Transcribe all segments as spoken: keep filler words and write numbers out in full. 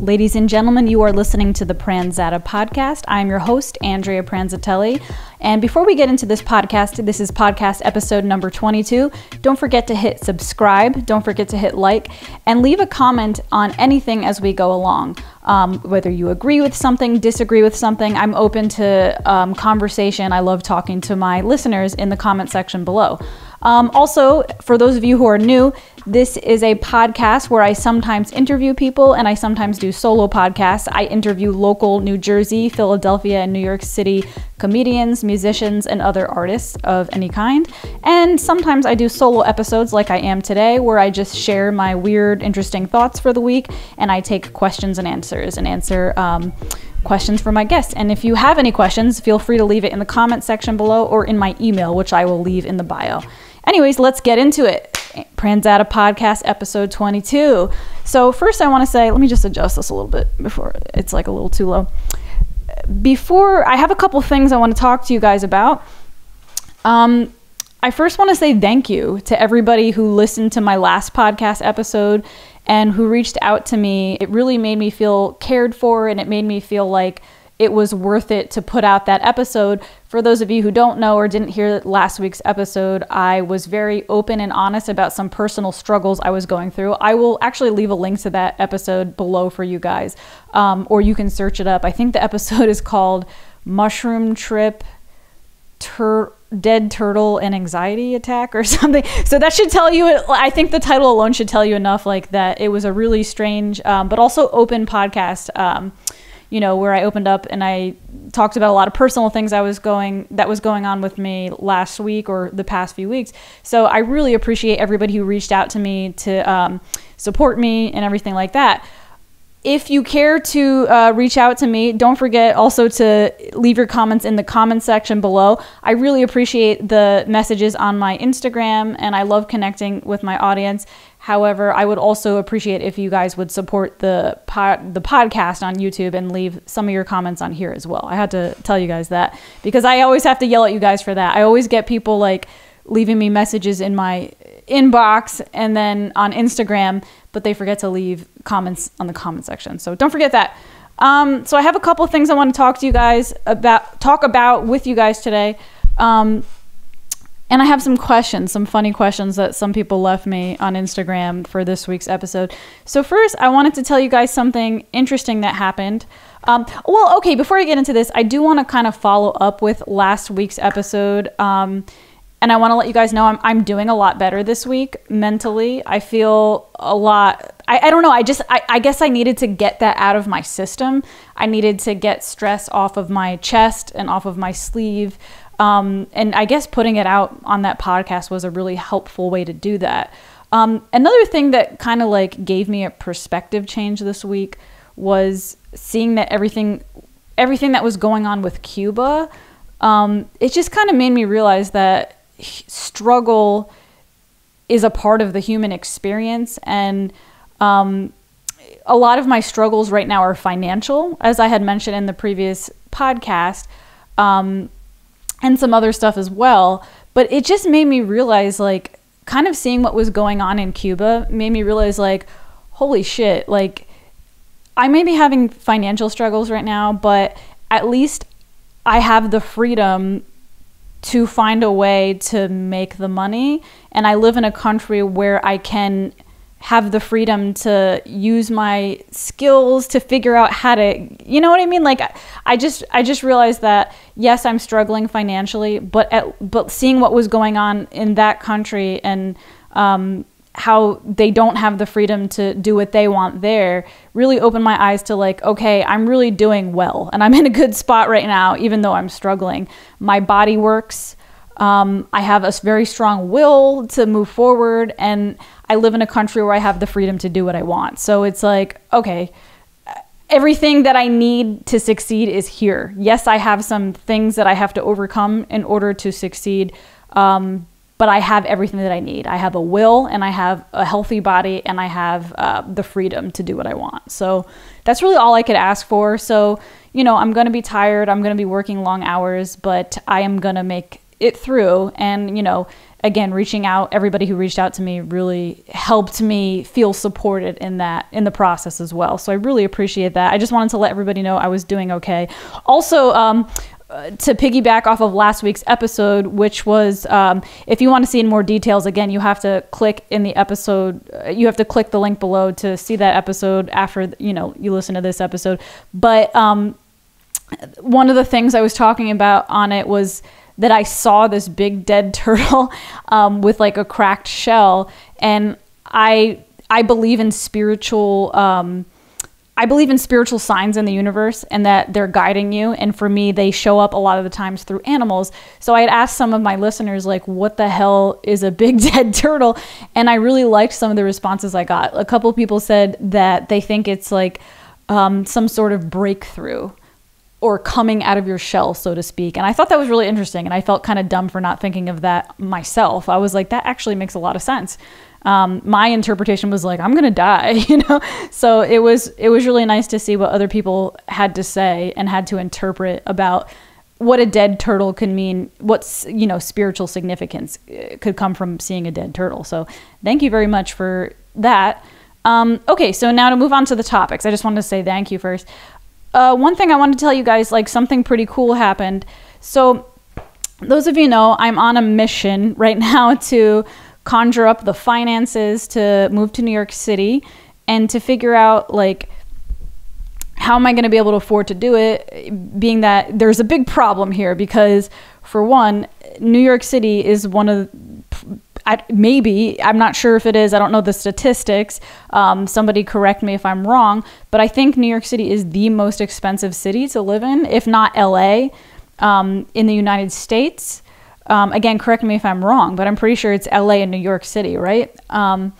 Ladies and gentlemen, you are listening to the Pranzata Podcast. I'm your host, Andrea Pranzatelli. And before we get into this podcast, this is podcast episode number twenty-two. Don't forget to hit subscribe. Don't forget to hit like and leave a comment on anything as we go along. Um, whether you agree with something, disagree with something, I'm open to um, conversation. I love talking to my listeners in the comment section below. Um, also, for those of you who are new, this is a podcast where I sometimes interview people and I sometimes do solo podcasts. I interview local New Jersey, Philadelphia, and New York City comedians, musicians, and other artists of any kind. And sometimes I do solo episodes like I am today, where I just share my weird, interesting thoughts for the week and I take questions and answers and answer um, questions for my guests. And if you have any questions, feel free to leave it in the comment section below or in my email, which I will leave in the bio. Anyways, let's get into it. Pranzata Podcast, episode twenty-two. So first I want to say, let me just adjust this a little bit before it's like a little too low. Before, I have a couple things I want to talk to you guys about. Um, I first want to say thank you to everybody who listened to my last podcast episode and who reached out to me. It really made me feel cared for, and it made me feel like it was worth it to put out that episode. For those of you who don't know or didn't hear last week's episode, I was very open and honest about some personal struggles I was going through. I will actually leave a link to that episode below for you guys, um, or you can search it up. I think the episode is called Mushroom Trip, Tur- Dead Turtle and Anxiety Attack or something. So that should tell you, I think the title alone should tell you enough, like that it was a really strange, um, but also open podcast, um, you know, where I opened up and I talked about a lot of personal things I was going, that was going on with me last week or the past few weeks. So I really appreciate everybody who reached out to me to um, support me and everything like that. If you care to uh, reach out to me, don't forget also to leave your comments in the comment section below. I really appreciate the messages on my Instagram, and I love connecting with my audience. However, I would also appreciate if you guys would support the pod, the podcast on YouTube and leave some of your comments on here as well. I had to tell you guys that because I always have to yell at you guys for that. I always get people like leaving me messages in my inbox and then on Instagram, but they forget to leave comments on the comment section. So don't forget that. Um, so I have a couple of things I want to talk to you guys about, talk about with you guys today. Um, And I have some questions, some funny questions that some people left me on Instagram for this week's episode. So first, I wanted to tell you guys something interesting that happened. Um, well, okay, before I get into this, I do want to kind of follow up with last week's episode. Um, and I want to let you guys know I'm, I'm doing a lot better this week mentally. I feel a lot... I, I don't know. I just, I, I guess I needed to get that out of my system. I needed to get stress off of my chest and off of my sleeve. Um, and I guess putting it out on that podcast was a really helpful way to do that. Um, another thing that kind of like gave me a perspective change this week was seeing that everything, everything that was going on with Cuba, um, it just kind of made me realize that struggle is a part of the human experience. And Um, a lot of my struggles right now are financial, as I had mentioned in the previous podcast, um, and some other stuff as well. But it just made me realize, like, kind of seeing what was going on in Cuba made me realize, like, holy shit, like, I may be having financial struggles right now, but at least I have the freedom to find a way to make the money. And I live in a country where I can have the freedom to use my skills to figure out how to, you know what I mean? Like, I just, I just realized that, yes, I'm struggling financially, but, at, but seeing what was going on in that country and um, how they don't have the freedom to do what they want there really opened my eyes to like, okay, I'm really doing well and I'm in a good spot right now, even though I'm struggling. My body works. Um, I have a very strong will to move forward, and I live in a country where I have the freedom to do what I want. So it's like, okay, everything that I need to succeed is here. Yes, I have some things that I have to overcome in order to succeed, um, but I have everything that I need. I have a will, and I have a healthy body, and I have uh, the freedom to do what I want. So that's really all I could ask for. So, you know, I'm going to be tired. I'm going to be working long hours, but I am going to make it through. And, you know, again, reaching out, everybody who reached out to me really helped me feel supported in that, in the process as well. So I really appreciate that. I just wanted to let everybody know I was doing okay. Also, um, to piggyback off of last week's episode, which was, um, if you want to see in more details, again, you have to click in the episode, you have to click the link below to see that episode after, you know, you listen to this episode. But um, one of the things I was talking about on it was that I saw this big dead turtle um, with like a cracked shell. And I, I believe in spiritual, um, I believe in spiritual signs in the universe and that they're guiding you. And for me, they show up a lot of the times through animals. So I had asked some of my listeners, like, what the hell is a big dead turtle? And I really liked some of the responses I got. A couple of people said that they think it's like um, some sort of breakthrough or coming out of your shell, so to speak. And I thought that was really interesting. And I felt kind of dumb for not thinking of that myself. I was like, that actually makes a lot of sense. Um, my interpretation was like, I'm going to die, you know? So it was, it was really nice to see what other people had to say and had to interpret about what a dead turtle can mean, what's, you know, spiritual significance could come from seeing a dead turtle. So thank you very much for that. Um, okay. So now to move on to the topics, I just wanted to say thank you first. Uh, one thing I wanted to tell you guys, like, something pretty cool happened. So those of you know, I'm on a mission right now to conjure up the finances to move to New York City and to figure out, like, how am I going to be able to afford to do it, being that there's a big problem here because, for one, New York City is one of I, maybe I'm not sure if it is. I don't know the statistics. Um, somebody correct me if I'm wrong, but I think New York City is the most expensive city to live in, if not L A, um, in the United States. Um, again, correct me if I'm wrong, but I'm pretty sure it's L A and New York City, right? Um,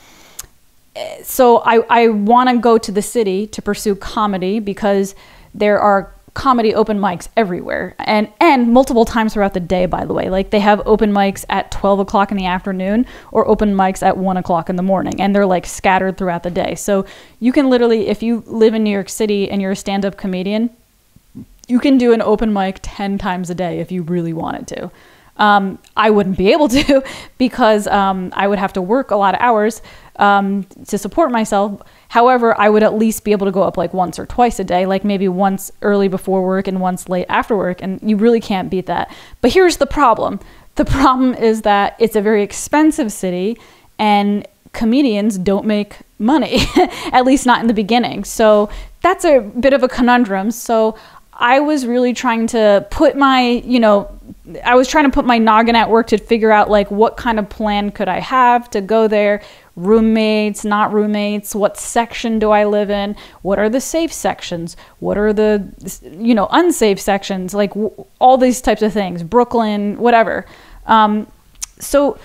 so I, I want to go to the city to pursue comedy because there are comedy open mics everywhere and, and multiple times throughout the day, by the way. Like, they have open mics at twelve o'clock in the afternoon or open mics at one o'clock in the morning, and they're like scattered throughout the day. So you can literally, if you live in New York City and you're a stand-up comedian, you can do an open mic ten times a day if you really wanted to. Um, I wouldn't be able to because um, I would have to work a lot of hours um, to support myself. However, I would at least be able to go up like once or twice a day, like maybe once early before work and once late after work. And you really can't beat that. But here's the problem. The problem is that it's a very expensive city and comedians don't make money, at least not in the beginning. So that's a bit of a conundrum. So I was really trying to put my, you know, I was trying to put my noggin at work to figure out, like, what kind of plan could I have to go there? Roommates, not roommates, what section do I live in? What are the safe sections? What are the, you know, unsafe sections? Like, w- all these types of things, Brooklyn, whatever. Um, so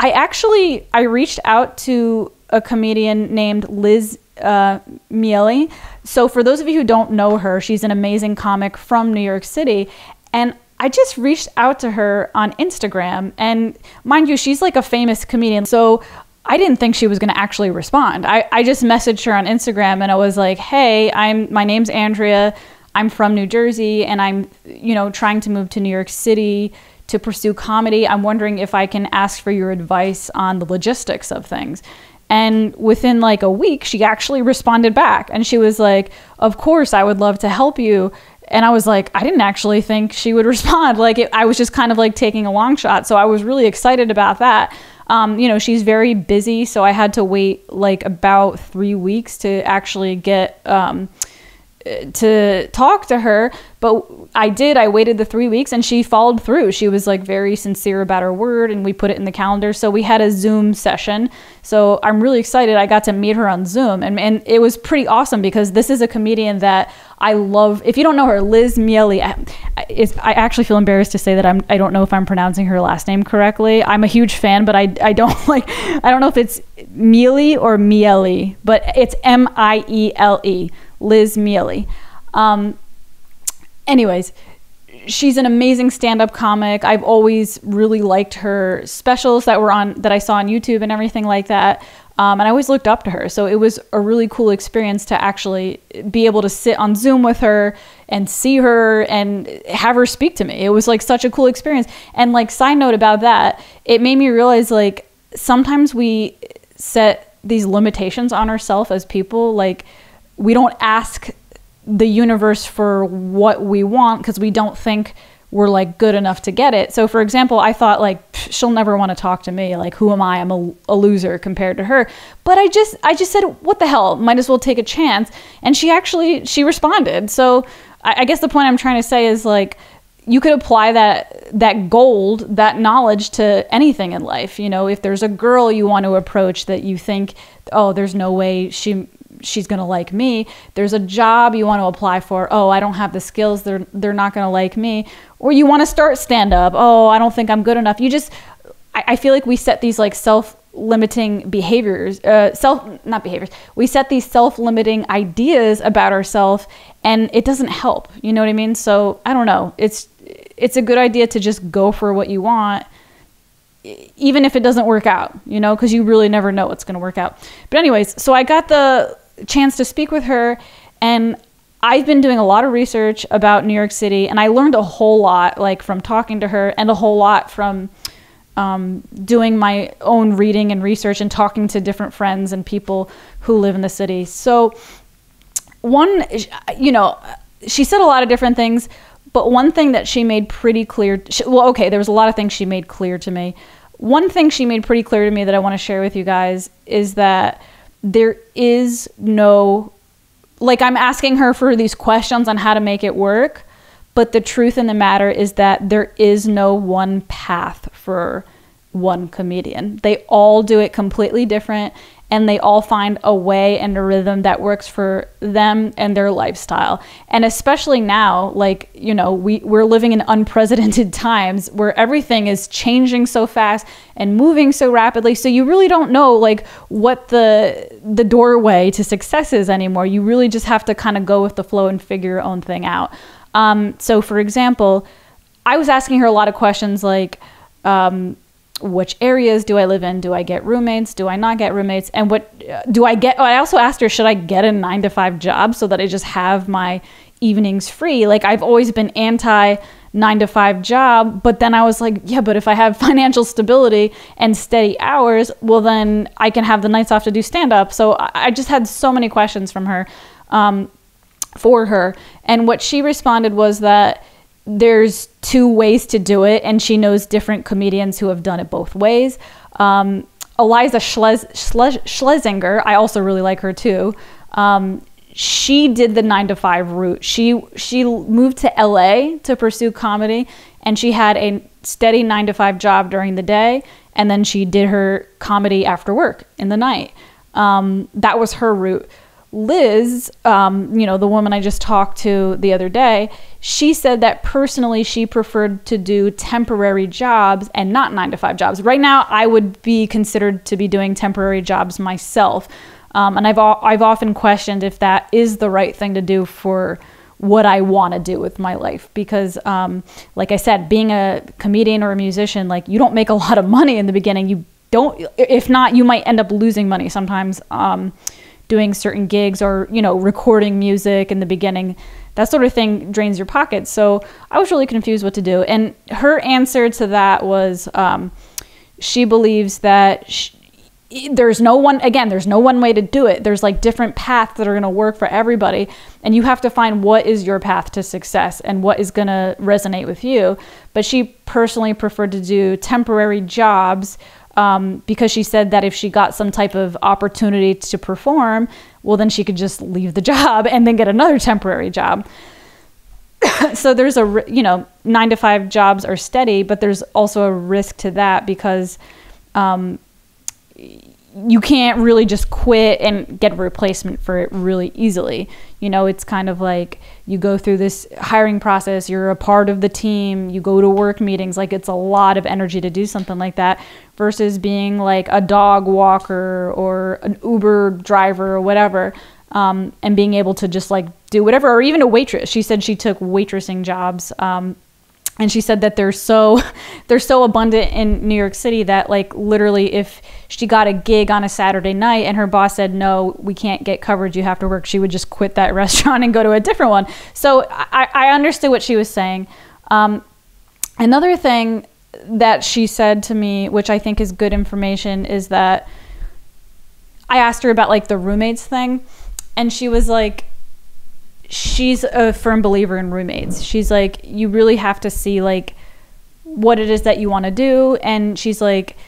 I actually, I reached out to a comedian named Liz uh, Miele. So for those of you who don't know her, she's an amazing comic from New York City. And I just reached out to her on Instagram, and mind you, she's like a famous comedian. So I didn't think she was going to actually respond. I, I just messaged her on Instagram and I was like, hey, I'm, my name's Andrea. I'm from New Jersey and I'm, you know, trying to move to New York City to pursue comedy. I'm wondering if I can ask for your advice on the logistics of things. And within like a week, she actually responded back and she was like, of course, I would love to help you. And I was like, I didn't actually think she would respond. Like, it, I was just kind of like taking a long shot. So I was really excited about that. Um, you know, she's very busy. So I had to wait like about three weeks to actually get um, to talk to her. But I did, I waited the three weeks and she followed through. She was like very sincere about her word and we put it in the calendar. So we had a Zoom session. So I'm really excited. I got to meet her on Zoom and, and it was pretty awesome because this is a comedian that I love. If you don't know her, Liz Miele, I, I actually feel embarrassed to say that I'm, I don't know if I'm pronouncing her last name correctly. I'm a huge fan, but I, I don't like, I don't know if it's Miele or Miele, but it's M I E L E, Liz Miele. Um, Anyways, she's an amazing stand-up comic. I've always really liked her specials that were on, that I saw on YouTube and everything like that. Um, and I always looked up to her. So it was a really cool experience to actually be able to sit on Zoom with her and see her and have her speak to me. It was like such a cool experience. And like, side note about that, it made me realize like sometimes we set these limitations on ourselves as people. Like we don't ask the universe for what we want because we don't think we're like good enough to get it. So for example, I thought like, she'll never want to talk to me. Like, who am I? I'm a, a loser compared to her. But I just, I just said, what the hell? Might as well take a chance. And she actually, she responded. So I, I guess the point I'm trying to say is like, you could apply that, that gold, that knowledge to anything in life. You know, if there's a girl you want to approach that you think, oh, there's no way she, she's going to like me. There's a job you want to apply for. Oh, I don't have the skills. They're, they're not going to like me. Or you want to start stand up. Oh, I don't think I'm good enough. You just, I, I feel like we set these like self-limiting behaviors, uh, self, not behaviors. We set these self-limiting ideas about ourselves and it doesn't help. You know what I mean? So I don't know. It's, it's a good idea to just go for what you want, even if it doesn't work out, you know, because you really never know what's going to work out. But anyways, so I got the chance to speak with her, and I've been doing a lot of research about New York City, and I learned a whole lot like from talking to her, and a whole lot from um, doing my own reading and research and talking to different friends and people who live in the city. So one, you know, she said a lot of different things, but one thing that she made pretty clear, she, well, okay, there was a lot of things she made clear to me. One thing she made pretty clear to me that I want to share with you guys is that there is no, like, I'm asking her for these questions on how to make it work, but the truth in the matter is that there is no one path for one comedian. They all do it completely different, and they all find a way and a rhythm that works for them and their lifestyle. And especially now, like, you know, we, we're living in unprecedented times where everything is changing so fast and moving so rapidly. So you really don't know like what the, the doorway to success is anymore. You really just have to kind of go with the flow and figure your own thing out. Um, so for example, I was asking her a lot of questions like, um, which areas do I live in? Do I get roommates? Do I not get roommates? And what do I get? Oh, I also asked her, should I get a nine to five job so that I just have my evenings free? Like, I've always been anti nine to five job, but then I was like, yeah, but if I have financial stability and steady hours, well, then I can have the nights off to do stand up. So I just had so many questions from her, um, for her. And what she responded was that there's two ways to do it, and she knows different comedians who have done it both ways. Um, Iliza Schles- Schles- Schlesinger, I also really like her too. Um, she did the nine to five route. She she moved to L A to pursue comedy, and she had a steady nine to five job during the day, and then she did her comedy after work in the night. Um, that was her route. Liz, um, you know, the woman I just talked to the other day, she said that personally she preferred to do temporary jobs and not nine to five jobs. Right now, I would be considered to be doing temporary jobs myself. Um, and I've, I've often questioned if that is the right thing to do for what I want to do with my life. Because um, like I said, being a comedian or a musician, like, you don't make a lot of money in the beginning. You don't, if not, you might end up losing money sometimes. Um, doing certain gigs or, you know, recording music in the beginning, that sort of thing drains your pockets. So I was really confused what to do. And her answer to that was, um, she believes that she, there's no one, again, there's no one way to do it. There's like different paths that are gonna work for everybody. And you have to find what is your path to success and what is gonna resonate with you. But she personally preferred to do temporary jobs, Um, because she said that if she got some type of opportunity to perform, well, then she could just leave the job and then get another temporary job. So there's a, you know, nine to five jobs are steady, but there's also a risk to that because um, you can't really just quit and get a replacement for it really easily. You know, it's kind of like you go through this hiring process, you're a part of the team, you go to work meetings, like it's a lot of energy to do something like that versus being like a dog walker or an Uber driver or whatever, um, and being able to just like do whatever, or even a waitress. She said she took waitressing jobs um, And she said that they're so they're so abundant in New York City that, like, literally if she got a gig on a Saturday night and her boss said, no, we can't get coverage, you have to work, she would just quit that restaurant and go to a different one. So I, I understood what she was saying. Um, another thing that she said to me, which I think is good information, is that I asked her about, like, the roommates thing, and she was like, she's a firm believer in roommates. She's like, you really have to see, like, what it is that you want to do. And she's like,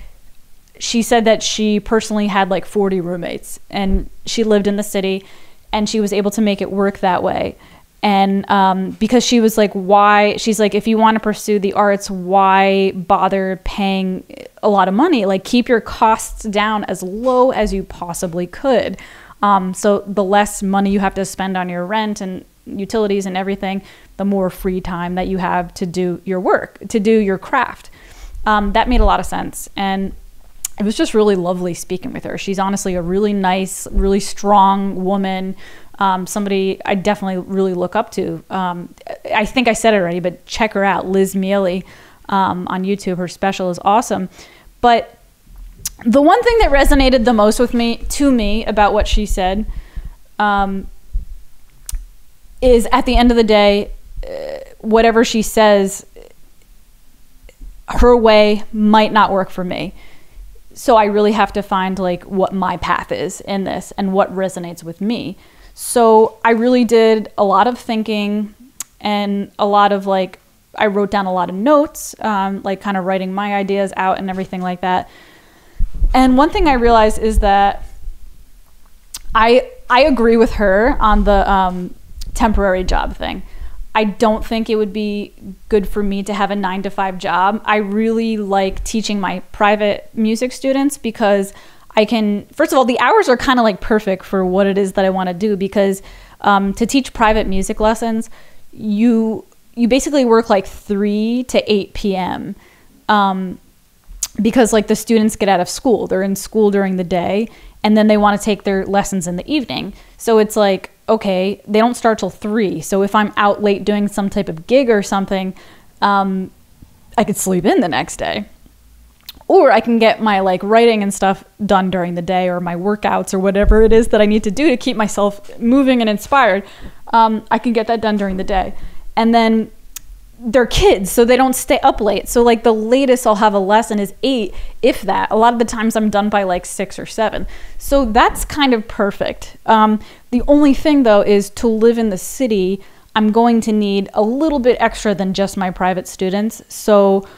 she said that she personally had like forty roommates, and she lived in the city, and she was able to make it work that way. And um, because she was like, why, she's like, if you want to pursue the arts, why bother paying a lot of money? Like, keep your costs down as low as you possibly could. Um, so the less money you have to spend on your rent and utilities and everything, the more free time that you have to do your work, to do your craft. Um, that made a lot of sense. And it was just really lovely speaking with her. She's honestly a really nice, really strong woman. Um, somebody I definitely really look up to. Um, I think I said it already, but check her out, Liz Miele, um, on YouTube. Her special is awesome. But the one thing that resonated the most with me, to me, about what she said, um, is at the end of the day, uh, whatever she says, her way might not work for me. So I really have to find, like, what my path is in this and what resonates with me. So I really did a lot of thinking, and a lot of, like, I wrote down a lot of notes, um, like kind of writing my ideas out and everything like that. And one thing I realized is that I I agree with her on the um, temporary job thing. I don't think it would be good for me to have a nine to five job. I really like teaching my private music students because I can, first of all, the hours are kind of like perfect for what it is that I want to do, because um, to teach private music lessons, you, you basically work like three to eight P M Um, because like the students get out of school, they're in school during the day, and then they want to take their lessons in the evening. So it's like, okay, they don't start till three. So if I'm out late doing some type of gig or something, um, I could sleep in the next day, or I can get my like writing and stuff done during the day, or my workouts, or whatever it is that I need to do to keep myself moving and inspired. Um, I can get that done during the day. And then they're kids, so they don't stay up late. So like the latest I'll have a lesson is eight, if that. A lot of the times I'm done by like six or seven. So that's kind of perfect. Um, the only thing though is, to live in the city, I'm going to need a little bit extra than just my private students. So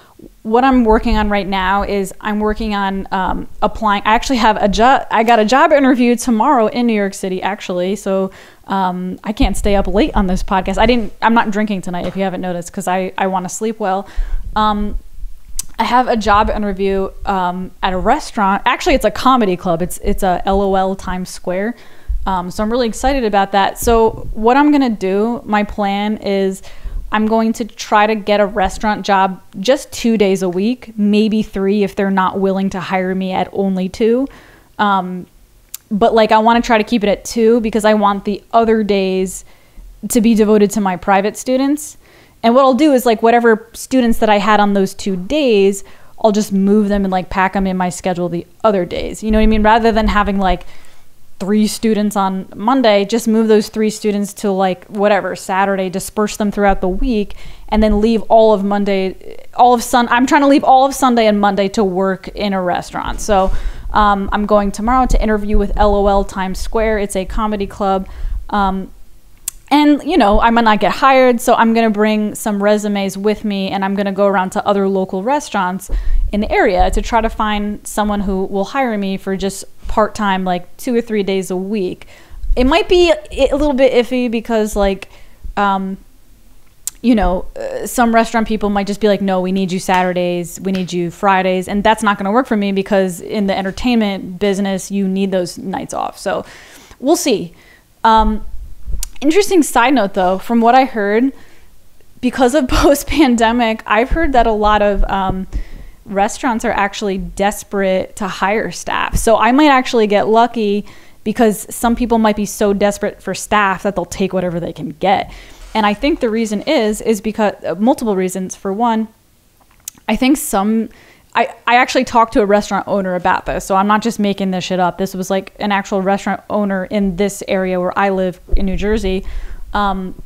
what I'm working on right now is I'm working on um, applying. I actually have a job. I got a job interview tomorrow in New York City, actually. So um, I can't stay up late on this podcast. I didn't, I'm not drinking tonight, if you haven't noticed, because I, I want to sleep well. Um, I have a job interview um, at a restaurant. Actually, it's a comedy club. It's, it's a L O L Times Square. Um, so I'm really excited about that. So what I'm going to do, my plan is, I'm going to try to get a restaurant job just two days a week, maybe three if they're not willing to hire me at only two. Um, but like I want to try to keep it at two, because I want the other days to be devoted to my private students. And what I'll do is, like, whatever students that I had on those two days, I'll just move them and like pack them in my schedule the other days. You know what I mean? Rather than having like three students on Monday, just move those three students to like whatever Saturday, disperse them throughout the week, and then leave all of Monday, all of Sun. I'm trying to leave all of Sunday and Monday to work in a restaurant. So um, I'm going tomorrow to interview with L O L Times Square. It's a comedy club. Um, and you know, I might not get hired, so I'm gonna bring some resumes with me, and I'm gonna go around to other local restaurants in the area to try to find someone who will hire me for just part-time, like two or three days a week. It might be a little bit iffy, because like, um, you know, uh, some restaurant people might just be like, no, we need you Saturdays, we need you Fridays. And that's not going to work for me, because in the entertainment business, you need those nights off. So we'll see. Um, interesting side note though, from what I heard, because of post-pandemic, I've heard that a lot of, um, restaurants are actually desperate to hire staff. So I might actually get lucky, because some people might be so desperate for staff that they'll take whatever they can get. And I think the reason is, is because uh, multiple reasons. For one, I think some, I, I actually talked to a restaurant owner about this, so I'm not just making this shit up. This was like an actual restaurant owner in this area where I live in New Jersey, um,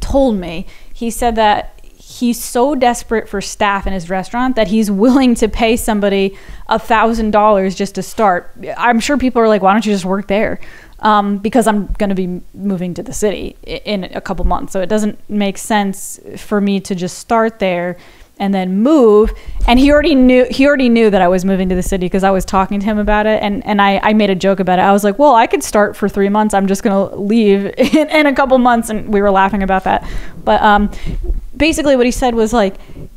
told me, he said that he's so desperate for staff in his restaurant that he's willing to pay somebody a thousand dollars just to start. I'm sure people are like, why don't you just work there? Um, because I'm going to be moving to the city in a couple months. So it doesn't make sense for me to just start there and then move. And he already knew, he already knew that I was moving to the city because I was talking to him about it. And, and I, I made a joke about it. I was like, well, I could start for three months. I'm just going to leave in, in a couple months. And we were laughing about that. But um, basically what he said was like,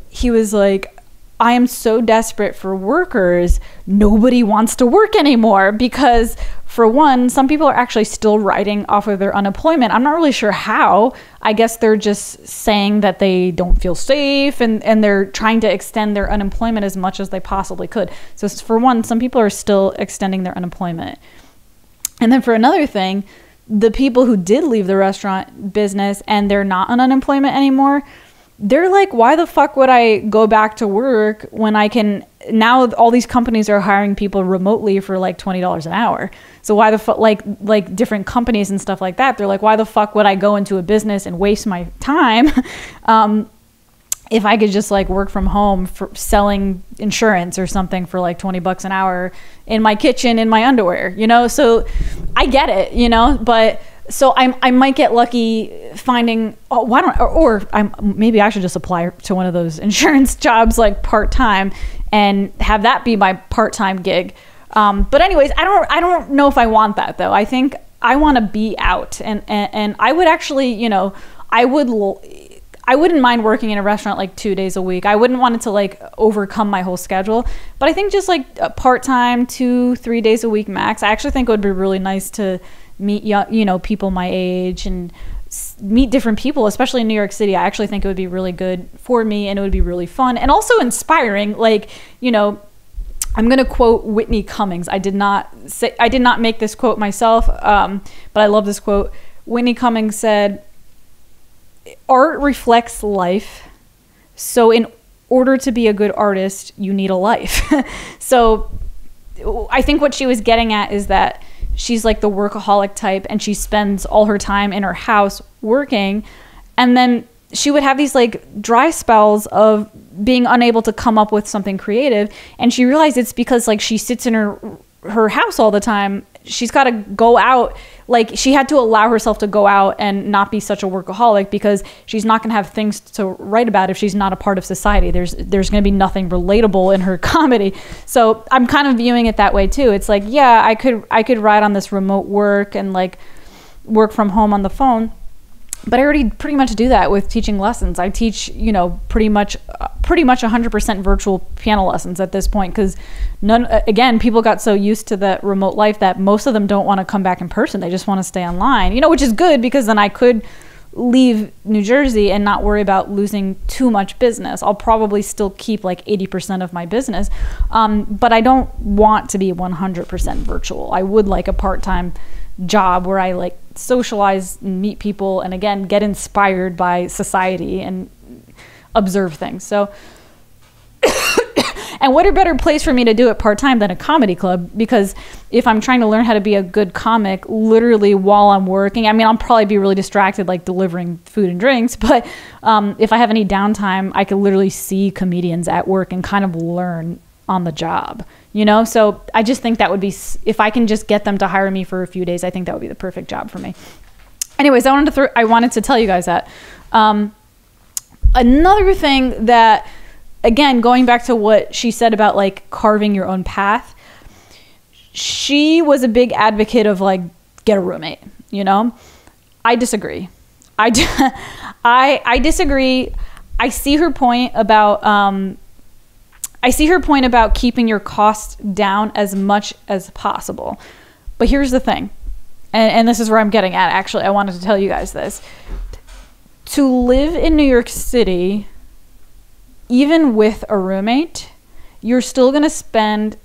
he was like, I am so desperate for workers. Nobody wants to work anymore because, for one, some people are actually still riding off of their unemployment. I'm not really sure how. I guess they're just saying that they don't feel safe and, and they're trying to extend their unemployment as much as they possibly could. So for one, some people are still extending their unemployment. And then for another thing, the people who did leave the restaurant business and they're not on unemployment anymore, they're like, why the fuck would I go back to work when I can, now all these companies are hiring people remotely for like twenty dollars an hour. So why the fuck, like, like different companies and stuff like that. They're like, why the fuck would I go into a business and waste my time? um, if I could just like work from home for selling insurance or something for like twenty bucks an hour in my kitchen, in my underwear, you know? So I get it, you know, but so I'm, I might get lucky finding, oh, why don't, or, or I'm, maybe I should just apply to one of those insurance jobs, like part-time, and have that be my part-time gig. Um, but anyways, I don't, I don't know if I want that though. I think I want to be out, and, and, and I would actually, you know, I would, I wouldn't mind working in a restaurant like two days a week. I wouldn't want it to like overcome my whole schedule, but I think just like part-time, two, three days a week max. I actually think it would be really nice to meet young, you know, people my age and meet different people, especially in New York City. I actually think it would be really good for me, and it would be really fun and also inspiring. Like, you know, I'm going to quote Whitney Cummings. I did not say, I did not make this quote myself, um, but I love this quote. Whitney Cummings said, "Art reflects life. So in order to be a good artist, you need a life." So I think what she was getting at is that she's like the workaholic type, and she spends all her time in her house working. And then she would have these like dry spells of being unable to come up with something creative. And she realized it's because like she sits in her, her house all the time. She's got to go out. Like she had to allow herself to go out and not be such a workaholic, because she's not going to have things to write about if she's not a part of society. There's, there's going to be nothing relatable in her comedy. So I'm kind of viewing it that way too. It's like, yeah, I could, I could ride on this remote work and like work from home on the phone, but I already pretty much do that with teaching lessons. I teach, you know, pretty much, pretty much one hundred percent virtual piano lessons at this point, because none, again, people got so used to the remote life that most of them don't want to come back in person. They just want to stay online, you know, which is good, because then I could leave New Jersey and not worry about losing too much business. I'll probably still keep like eighty percent of my business, um, but I don't want to be one hundred percent virtual. I would like a part-time job where I like socialize and meet people, and again get inspired by society and observe things. So and what a better place for me to do it part-time than a comedy club, because if I'm trying to learn how to be a good comic literally while I'm working, I mean, I'll probably be really distracted like delivering food and drinks, but um if I have any downtime, I can literally see comedians at work and kind of learn on the job, you know? So I just think that would be, if I can just get them to hire me for a few days, I think that would be the perfect job for me. Anyways, I wanted to throw, I wanted to tell you guys that. Um, another thing that, again, going back to what she said about like carving your own path, she was a big advocate of like, get a roommate, you know? I disagree. I, do, I, I disagree. I see her point about, um, I see her point about keeping your costs down as much as possible. But here's the thing, and, and this is where I'm getting at, actually. I wanted to tell you guys this. To live in New York City, even with a roommate, you're still gonna spend,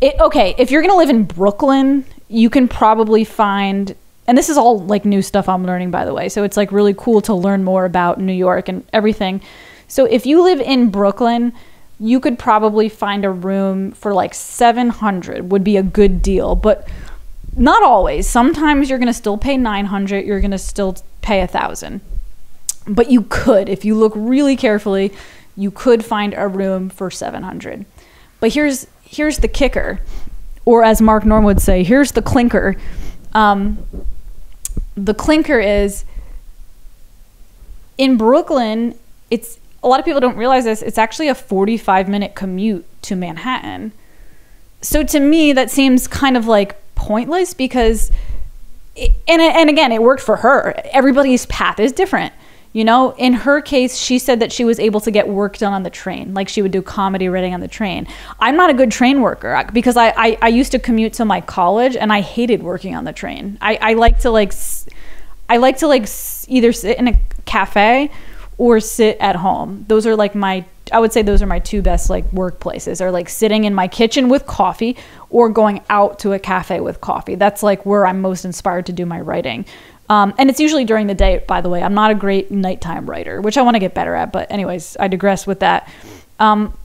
it, okay, if you're gonna live in Brooklyn, you can probably find And this is all like new stuff I'm learning, by the way. So it's like really cool to learn more about New York and everything. So if you live in Brooklyn, you could probably find a room for like seven hundred would be a good deal, but not always. Sometimes you're gonna still pay nine hundred, you're gonna still pay a thousand, but you could, if you look really carefully, you could find a room for seven hundred. But here's here's the kicker, or as Mark Norman would say, here's the clinker. Um, the clinker is, in Brooklyn, it's, a lot of people don't realize this, it's actually a forty-five minute commute to Manhattan. So to me, that seems kind of like pointless, because, it, and, and again, it worked for her. Everybody's path is different. You know, in her case, she said that she was able to get work done on the train. Like she would do comedy writing on the train. I'm not a good train worker because I, I, I used to commute to my college and I hated working on the train. I, I like to like, I like to like either sit in a cafe or sit at home. Those are like my, I would say those are my two best like workplaces, or like sitting in my kitchen with coffee or going out to a cafe with coffee. That's like where I'm most inspired to do my writing. Um, and it's usually during the day, by the way. I'm not a great nighttime writer, which I wanna get better at, but anyways, I digress with that. Um,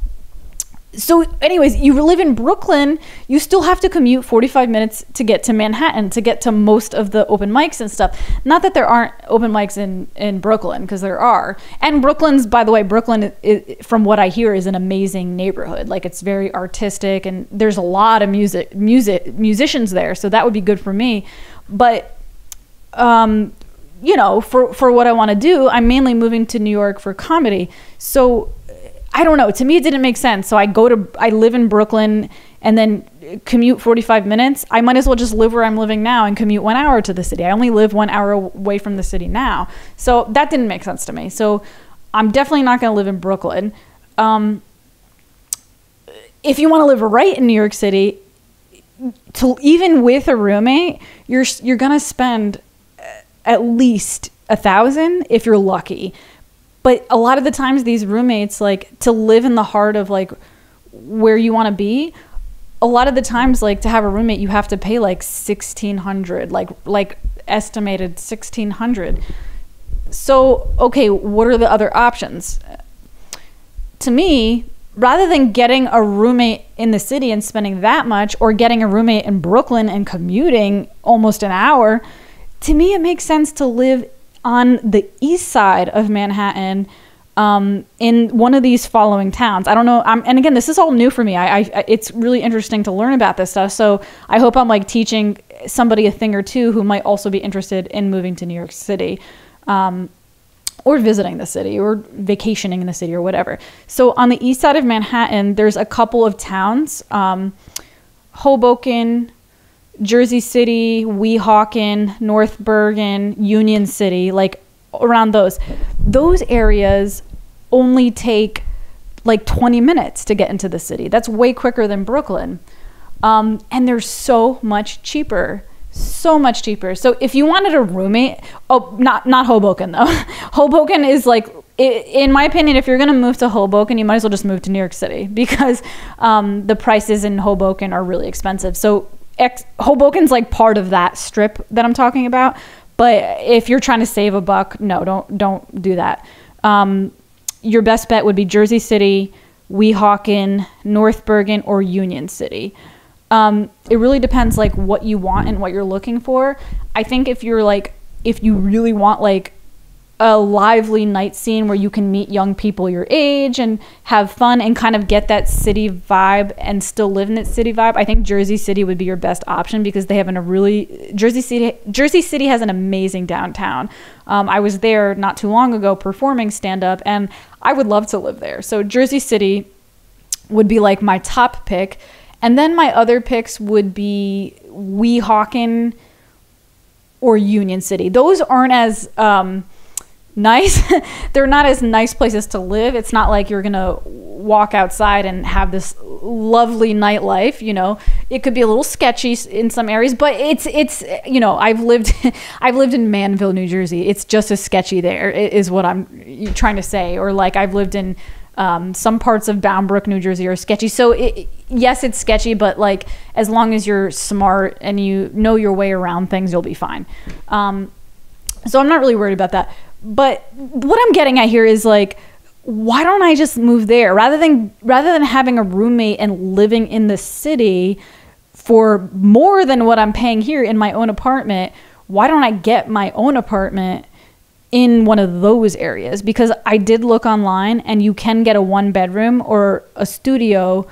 so anyways, you live in Brooklyn, you still have to commute forty-five minutes to get to Manhattan, to get to most of the open mics and stuff. Not that there aren't open mics in, in Brooklyn, because there are. And Brooklyn's, by the way, Brooklyn, is, from what I hear, is an amazing neighborhood. Like it's very artistic and there's a lot of music, music musicians there, so that would be good for me. But um, you know, for, for what I want to do, I'm mainly moving to New York for comedy. So I don't know, to me, it didn't make sense. So I go to, I live in Brooklyn and then commute forty-five minutes. I might as well just live where I'm living now and commute one hour to the city. I only live one hour away from the city now. So that didn't make sense to me. So I'm definitely not going to live in Brooklyn. Um, if you want to live right in New York City, to even with a roommate, you're, you're going to spend at least a thousand if you're lucky. But a lot of the times these roommates, like to live in the heart of like where you want to be, a lot of the times like to have a roommate you have to pay like sixteen hundred, like like estimated sixteen hundred. So okay, what are the other options? To me, rather than getting a roommate in the city and spending that much, or getting a roommate in Brooklyn and commuting almost an hour, to me, it makes sense to live on the east side of Manhattan, um, in one of these following towns. I don't know. I'm, and again, this is all new for me. I, I, it's really interesting to learn about this stuff. So I hope I'm like teaching somebody a thing or two who might also be interested in moving to New York City, um, or visiting the city, or vacationing in the city, or whatever. So on the east side of Manhattan, there's a couple of towns, um, Hoboken, Jersey City, Weehawken, North Bergen, Union City, like around those. Those areas only take like twenty minutes to get into the city. That's way quicker than Brooklyn. Um, and they're so much cheaper, so much cheaper. So if you wanted a roommate, oh, not, not Hoboken though. Hoboken is like, in my opinion, if you're gonna move to Hoboken, you might as well just move to New York City, because um, the prices in Hoboken are really expensive. So Ex Hoboken's like part of that strip that I'm talking about. But if you're trying to save a buck, no, don't don't do that. Um, your best bet would be Jersey City, Weehawken, North Bergen, or Union City. Um, it really depends like what you want and what you're looking for. I think if you're like, if you really want like a lively night scene where you can meet young people your age and have fun and kind of get that city vibe and still live in that city vibe, I think Jersey City would be your best option, because they have an, a really, Jersey City, Jersey City has an amazing downtown. Um, I was there not too long ago performing stand up and I would love to live there. So Jersey City would be like my top pick. And then my other picks would be Weehawken or Union City. Those aren't as, um, nice. They're not as nice places to live. It's not like you're gonna walk outside and have this lovely nightlife, you know. It could be a little sketchy in some areas, but it's it's you know, I've lived I've lived in Manville, New Jersey. It's just as sketchy there, is what I'm trying to say. Or like I've lived in Um, some parts of Bound Brook, New Jersey are sketchy. So it, yes, it's sketchy, but like as long as you're smart and you know your way around things, you'll be fine. Um, so I'm not really worried about that. But what I'm getting at here is like, why don't I just move there? Rather than, rather than having a roommate and living in the city for more than what I'm paying here in my own apartment, why don't I get my own apartment in one of those areas? Because I did look online and you can get a one bedroom or a studio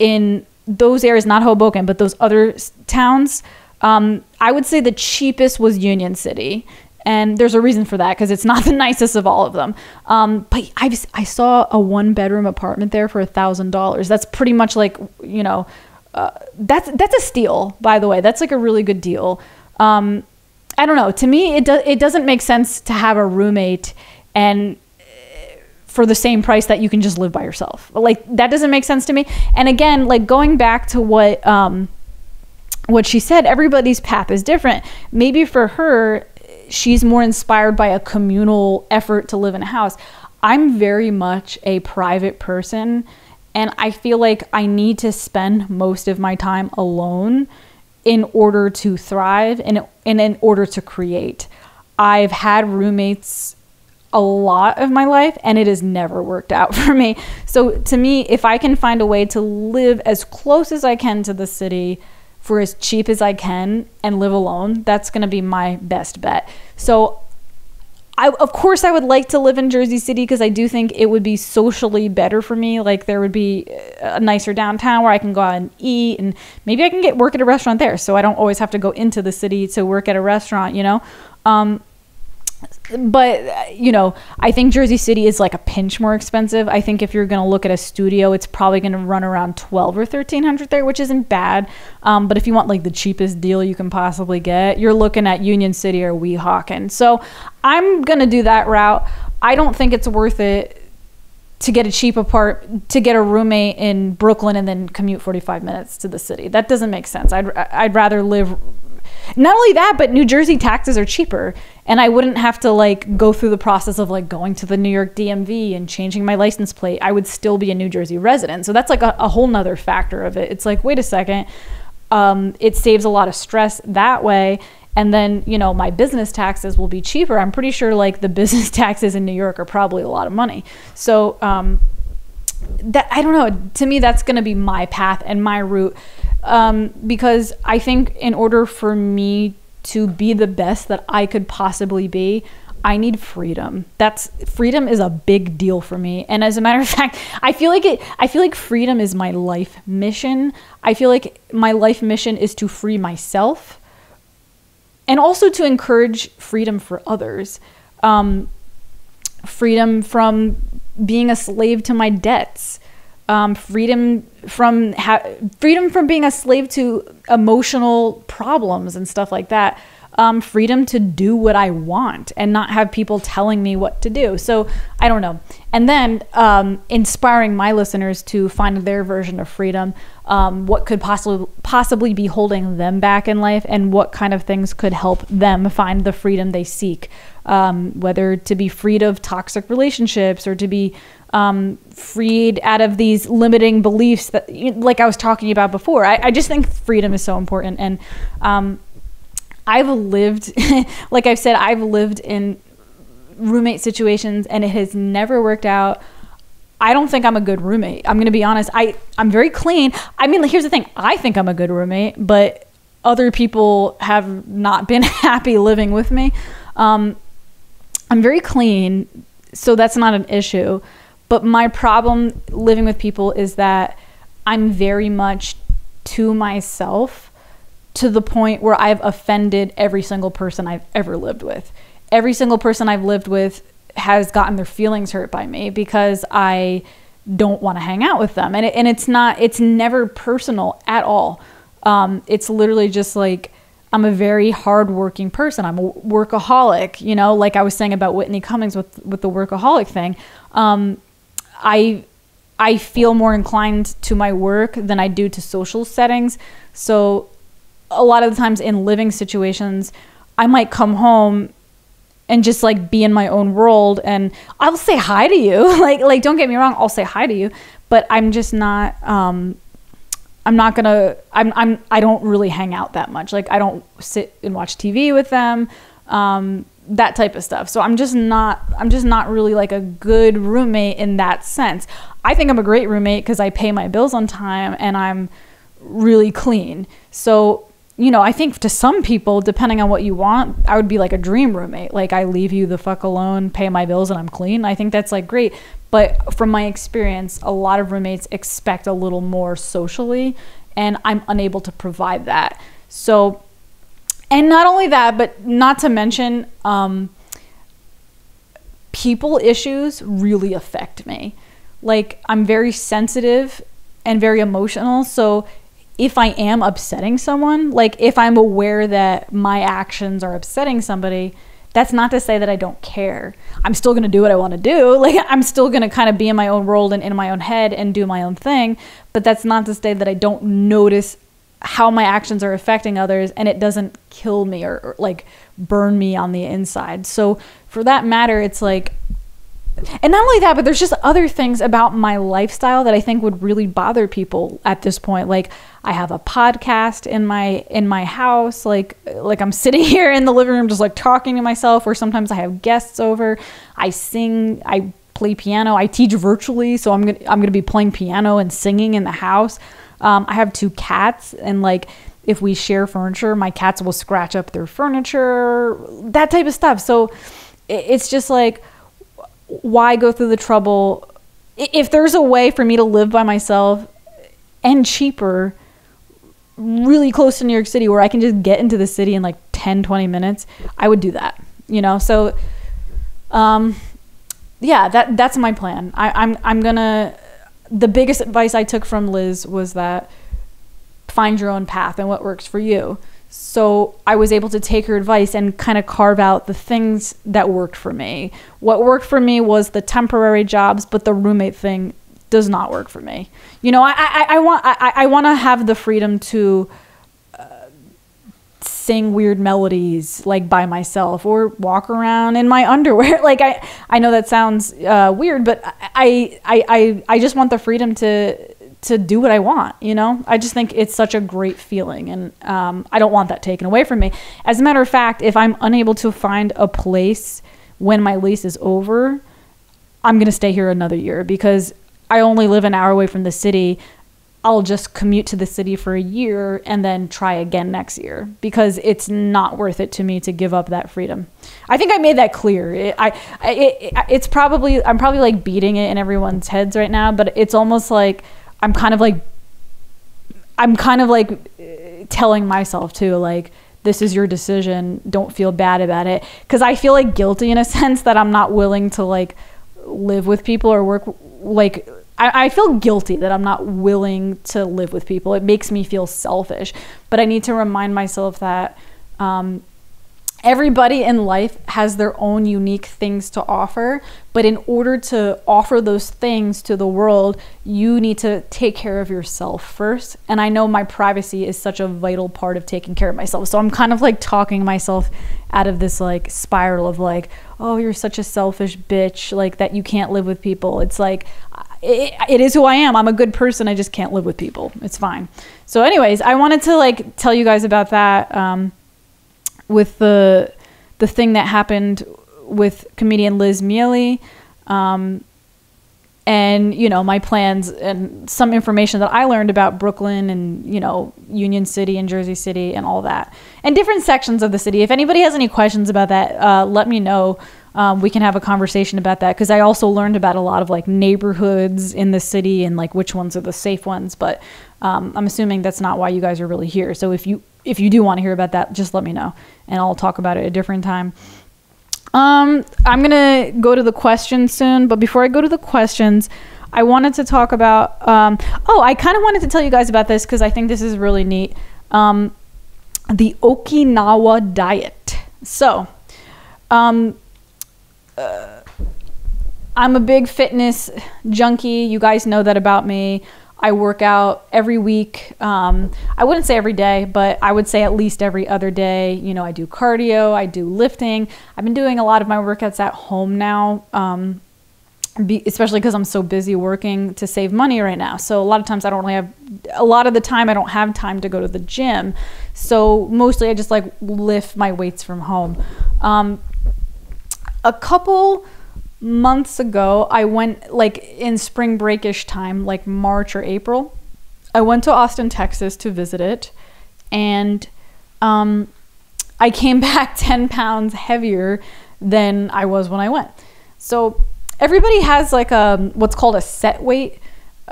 in those areas, not Hoboken, but those other towns. Um, I would say the cheapest was Union City. And there's a reason for that because it's not the nicest of all of them. Um, but I've, I saw a one bedroom apartment there for a thousand dollars. That's pretty much like, you know, uh, that's, that's a steal, by the way. That's like a really good deal. Um, I don't know. To me, it, do, it doesn't make sense to have a roommate and for the same price that you can just live by yourself. Like that doesn't make sense to me. And again, like going back to what, um, what she said, everybody's path is different. Maybe for her, she's more inspired by a communal effort to live in a house. I'm very much a private person, and I feel like I need to spend most of my time alone in order to thrive and, and in order to create. I've had roommates a lot of my life, and it has never worked out for me. So to me, if I can find a way to live as close as I can to the city, for as cheap as I can and live alone, that's gonna be my best bet. So I, of course I would like to live in Jersey City because I do think it would be socially better for me. Like there would be a nicer downtown where I can go out and eat, and maybe I can get work at a restaurant there. So I don't always have to go into the city to work at a restaurant, you know? Um, but you know, I think Jersey City is like a pinch more expensive. I think if you're going to look at a studio, it's probably going to run around twelve or thirteen hundred there, which isn't bad. Um, but if you want like the cheapest deal you can possibly get, you're looking at Union City or Weehawken. So I'm going to do that route. I don't think it's worth it to get a cheap apart, to get a roommate in Brooklyn and then commute forty-five minutes to the city. That doesn't make sense. I'd, I'd rather live. Not only that, but New Jersey taxes are cheaper, and I wouldn't have to like go through the process of like going to the New York D M V and changing my license plate. I would still be a New Jersey resident. So that's like a, a whole nother factor of it. It's like, wait a second, um, it saves a lot of stress that way. And then, you know, my business taxes will be cheaper. I'm pretty sure like the business taxes in New York are probably a lot of money. So um, that, I don't know, to me, that's going to be my path and my route. Um, because I think in order for me to be the best that I could possibly be, I need freedom. That's freedom is a big deal for me. And as a matter of fact, I feel like it, I feel like freedom is my life mission. I feel like my life mission is to free myself and also to encourage freedom for others. Um, freedom from being a slave to my debts. Um, freedom from ha freedom from being a slave to emotional problems and stuff like that. Um, freedom to do what I want and not have people telling me what to do. So I don't know. And then um, inspiring my listeners to find their version of freedom. Um, what could possibly possibly be holding them back in life, and what kind of things could help them find the freedom they seek. Um, whether to be freed of toxic relationships or to be um, freed out of these limiting beliefs that, like I was talking about before. I, I just think freedom is so important. And um, I've lived, like I've said, I've lived in roommate situations and it has never worked out. I don't think I'm a good roommate. I'm going to be honest. I, I'm very clean. I mean, here's the thing. I think I'm a good roommate, but other people have not been happy living with me. Um, I'm very clean, so that's not an issue. But my problem living with people is that I'm very much to myself to the point where I've offended every single person I've ever lived with. Every single person I've lived with has gotten their feelings hurt by me because I don't want to hang out with them. And, it, and it's not, it's never personal at all. Um, it's literally just like, I'm a very hardworking person. I'm a workaholic, you know, like I was saying about Whitney Cummings with, with the workaholic thing. Um, I, I feel more inclined to my work than I do to social settings. So a lot of the times in living situations, I might come home and just like be in my own world. And I'll say hi to you. like, like, don't get me wrong. I'll say hi to you, but I'm just not, um, I'm not gonna, I'm, I'm, I don't really hang out that much. Like I don't sit and watch T V with them. Um, that type of stuff. So I'm just not, I'm just not really like a good roommate in that sense. I think I'm a great roommate because I pay my bills on time and I'm really clean. So, you know, I think to some people, depending on what you want, I would be like a dream roommate. Like I leave you the fuck alone, pay my bills and I'm clean. I think that's like great. But from my experience, a lot of roommates expect a little more socially and I'm unable to provide that. So, and not only that, but not to mention, um, people issues really affect me. Like I'm very sensitive and very emotional. So if I am upsetting someone, like if I'm aware that my actions are upsetting somebody, that's not to say that I don't care. I'm still gonna do what I wanna do. Like I'm still gonna kind of be in my own world and in my own head and do my own thing. But that's not to say that I don't notice how my actions are affecting others and it doesn't kill me or, or like burn me on the inside. So for that matter, it's like, and not only that, but there's just other things about my lifestyle that I think would really bother people at this point. Like I have a podcast in my in my house, like like I'm sitting here in the living room just like talking to myself, or sometimes I have guests over, I sing, I play piano, I teach virtually, so I'm gonna I'm gonna be playing piano and singing in the house. Um, I have two cats, and like if we share furniture, my cats will scratch up their furniture, that type of stuff. So it's just like, why go through the trouble? If there's a way for me to live by myself and cheaper, really close to New York City where I can just get into the city in like ten, twenty minutes, I would do that, you know? So, um, yeah, that, that's my plan. I, I'm, I'm gonna, the biggest advice I took from Liz was that find your own path and what works for you. So I was able to take her advice and kind of carve out the things that worked for me. What worked for me was the temporary jobs, but the roommate thing does not work for me. You know, I, I, I want I, I want to have the freedom to uh, sing weird melodies like by myself or walk around in my underwear. Like I, I know that sounds uh, weird, but I, I, I, I just want the freedom to to do what I want, you know? I just think it's such a great feeling, and um, I don't want that taken away from me. As a matter of fact, if I'm unable to find a place when my lease is over, I'm gonna stay here another year because I only live an hour away from the city. I'll just commute to the city for a year and then try again next year because it's not worth it to me to give up that freedom. I think I made that clear. It, I, it, it, it's probably, I'm probably like beating it in everyone's heads right now, but it's almost like, I'm kind of like, I'm kind of like telling myself too, like, this is your decision. Don't feel bad about it. Cause I feel like guilty in a sense that I'm not willing to like live with people or work. Like I, I feel guilty that I'm not willing to live with people. It makes me feel selfish, but I need to remind myself that, um, everybody in life has their own unique things to offer, but in order to offer those things to the world, you need to take care of yourself first. And I know my privacy is such a vital part of taking care of myself. So I'm kind of like talking myself out of this like spiral of like, oh, you're such a selfish bitch, like that you can't live with people. It's like, it, it is who I am. I'm a good person. I just can't live with people. It's fine. So anyways, I wanted to like tell you guys about that. Um, with the the thing that happened with comedian Liz Miele, um, and, you know, my plans and some information that I learned about Brooklyn and, you know, Union City and Jersey City and all that, and different sections of the city. If anybody has any questions about that, uh, let me know. Um, we can have a conversation about that because I also learned about a lot of like neighborhoods in the city and like which ones are the safe ones. But um, I'm assuming that's not why you guys are really here. So if you if you do want to hear about that, just let me know and I'll talk about it a different time. Um, I'm going to go to the questions soon, but before I go to the questions, I wanted to talk about, um, oh, I kind of wanted to tell you guys about this because I think this is really neat. Um, the Okinawa diet. So, um, uh, I'm a big fitness junkie. You guys know that about me. I work out every week. Um, I wouldn't say every day, but I would say at least every other day. You know, I do cardio, I do lifting. I've been doing a lot of my workouts at home now, um, be, especially because I'm so busy working to save money right now. So a lot of times I don't really have, a lot of the time I don't have time to go to the gym. So mostly I just like lift my weights from home. Um, a couple months ago, I went, like in spring breakish time, like March or April, I went to Austin, Texas to visit it. And um, I came back ten pounds heavier than I was when I went. So everybody has like a, what's called a set weight.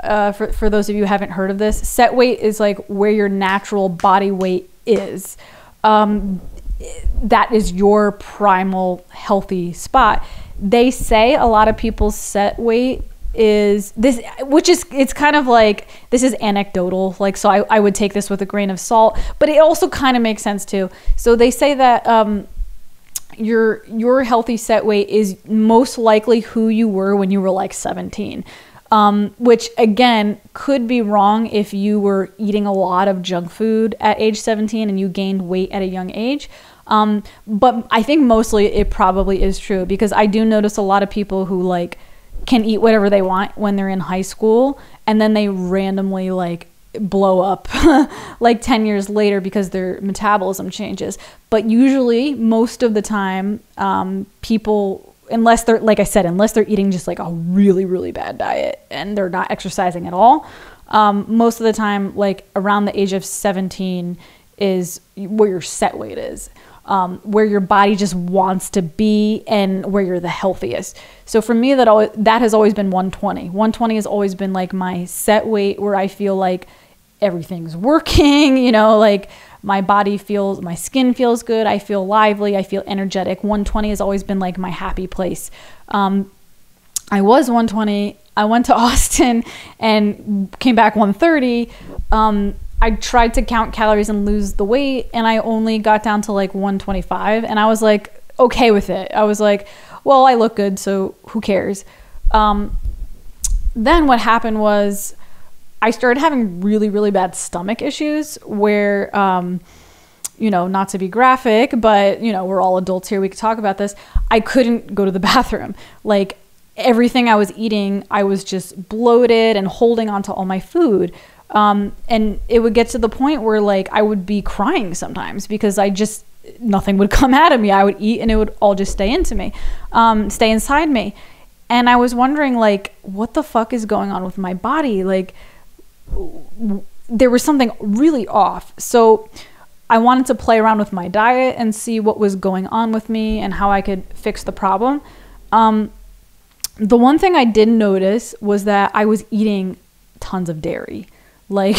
Uh, for, for those of you who haven't heard of this, set weight is like where your natural body weight is. Um, that is your primal healthy spot. They say a lot of people's set weight is this, which is, it's kind of like, this is anecdotal. Like, so I, I would take this with a grain of salt, but it also kind of makes sense too. So they say that um, your, your healthy set weight is most likely who you were when you were like seventeen. Um, which again, could be wrong if you were eating a lot of junk food at age seventeen and you gained weight at a young age. Um, but I think mostly it probably is true, because I do notice a lot of people who like can eat whatever they want when they're in high school, and then they randomly like blow up like ten years later because their metabolism changes. But usually most of the time, um, people, unless they're, like I said, unless they're eating just like a really, really bad diet and they're not exercising at all. Um, most of the time, like around the age of seventeen is where your set weight is, um, where your body just wants to be and where you're the healthiest. So for me, that always, that has always been one twenty. one twenty has always been like my set weight, where I feel like everything's working, you know, like my body feels, my skin feels good. I feel lively. I feel energetic. one twenty has always been like my happy place. Um, I was one twenty. I went to Austin and came back one thirty. Um, I tried to count calories and lose the weight, and I only got down to like one twenty-five, and I was like, okay with it. I was like, well, I look good, so who cares? Um, then what happened was, I started having really, really bad stomach issues where, um, you know, not to be graphic, but, you know, we're all adults here. We could talk about this. I couldn't go to the bathroom. Like everything I was eating, I was just bloated and holding onto all my food. Um, and it would get to the point where like I would be crying sometimes because I just, nothing would come out of me. I would eat and it would all just stay into me, um, stay inside me. And I was wondering like, what the fuck is going on with my body? Like, there was something really off. So I wanted to play around with my diet and see what was going on with me and how I could fix the problem. Um, the one thing I did notice was that I was eating tons of dairy. Like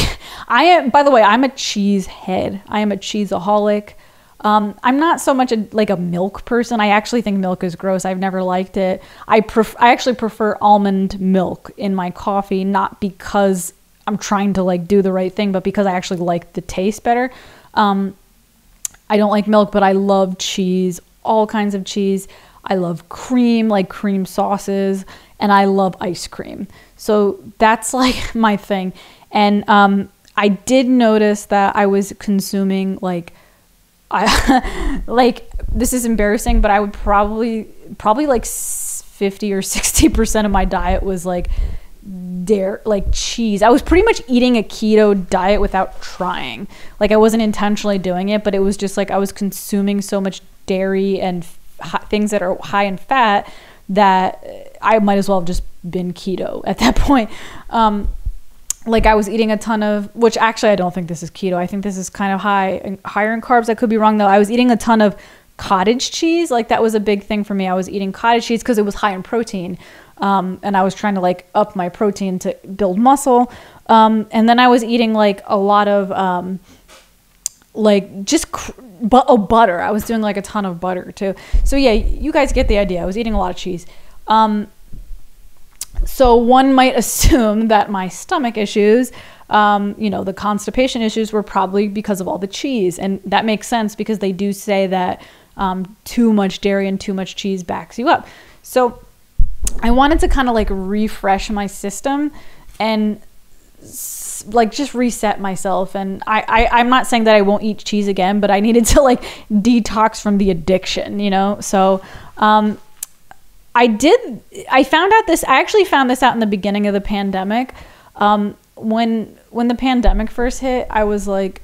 I am, by the way, I'm a cheese head. I am a cheeseaholic. Um, I'm not so much a, like a milk person. I actually think milk is gross. I've never liked it. I pref- I actually prefer almond milk in my coffee, not because I'm trying to like do the right thing, but because I actually like the taste better. Um, I don't like milk, but I love cheese, all kinds of cheese. I love cream, like cream sauces, and I love ice cream. So that's like my thing. And um, I did notice that I was consuming like, I like, this is embarrassing, but I would probably, probably like fifty or sixty percent of my diet was like, dairy, like cheese. I was pretty much eating a keto diet without trying. Like I wasn't intentionally doing it, but it was just like I was consuming so much dairy and f- things that are high in fat that I might as well have just been keto at that point. Um, like I was eating a ton of, which actually I don't think this is keto. I think this is kind of high, higher in carbs. I could be wrong though. I was eating a ton of cottage cheese. Like that was a big thing for me. I was eating cottage cheese because it was high in protein. Um, and I was trying to like up my protein to build muscle. Um, and then I was eating like a lot of, um, like just, cr- but oh, butter. I was doing like a ton of butter too. So yeah, you guys get the idea. I was eating a lot of cheese. Um, so one might assume that my stomach issues, um, you know, the constipation issues were probably because of all the cheese. And that makes sense because they do say that, um, too much dairy and too much cheese backs you up. So I wanted to kind of like refresh my system, and like just reset myself. And I, I I'm not saying that I won't eat cheese again, but I needed to like detox from the addiction, you know. So um I did I found out this I actually found this out in the beginning of the pandemic. Um when when the pandemic first hit, I was like,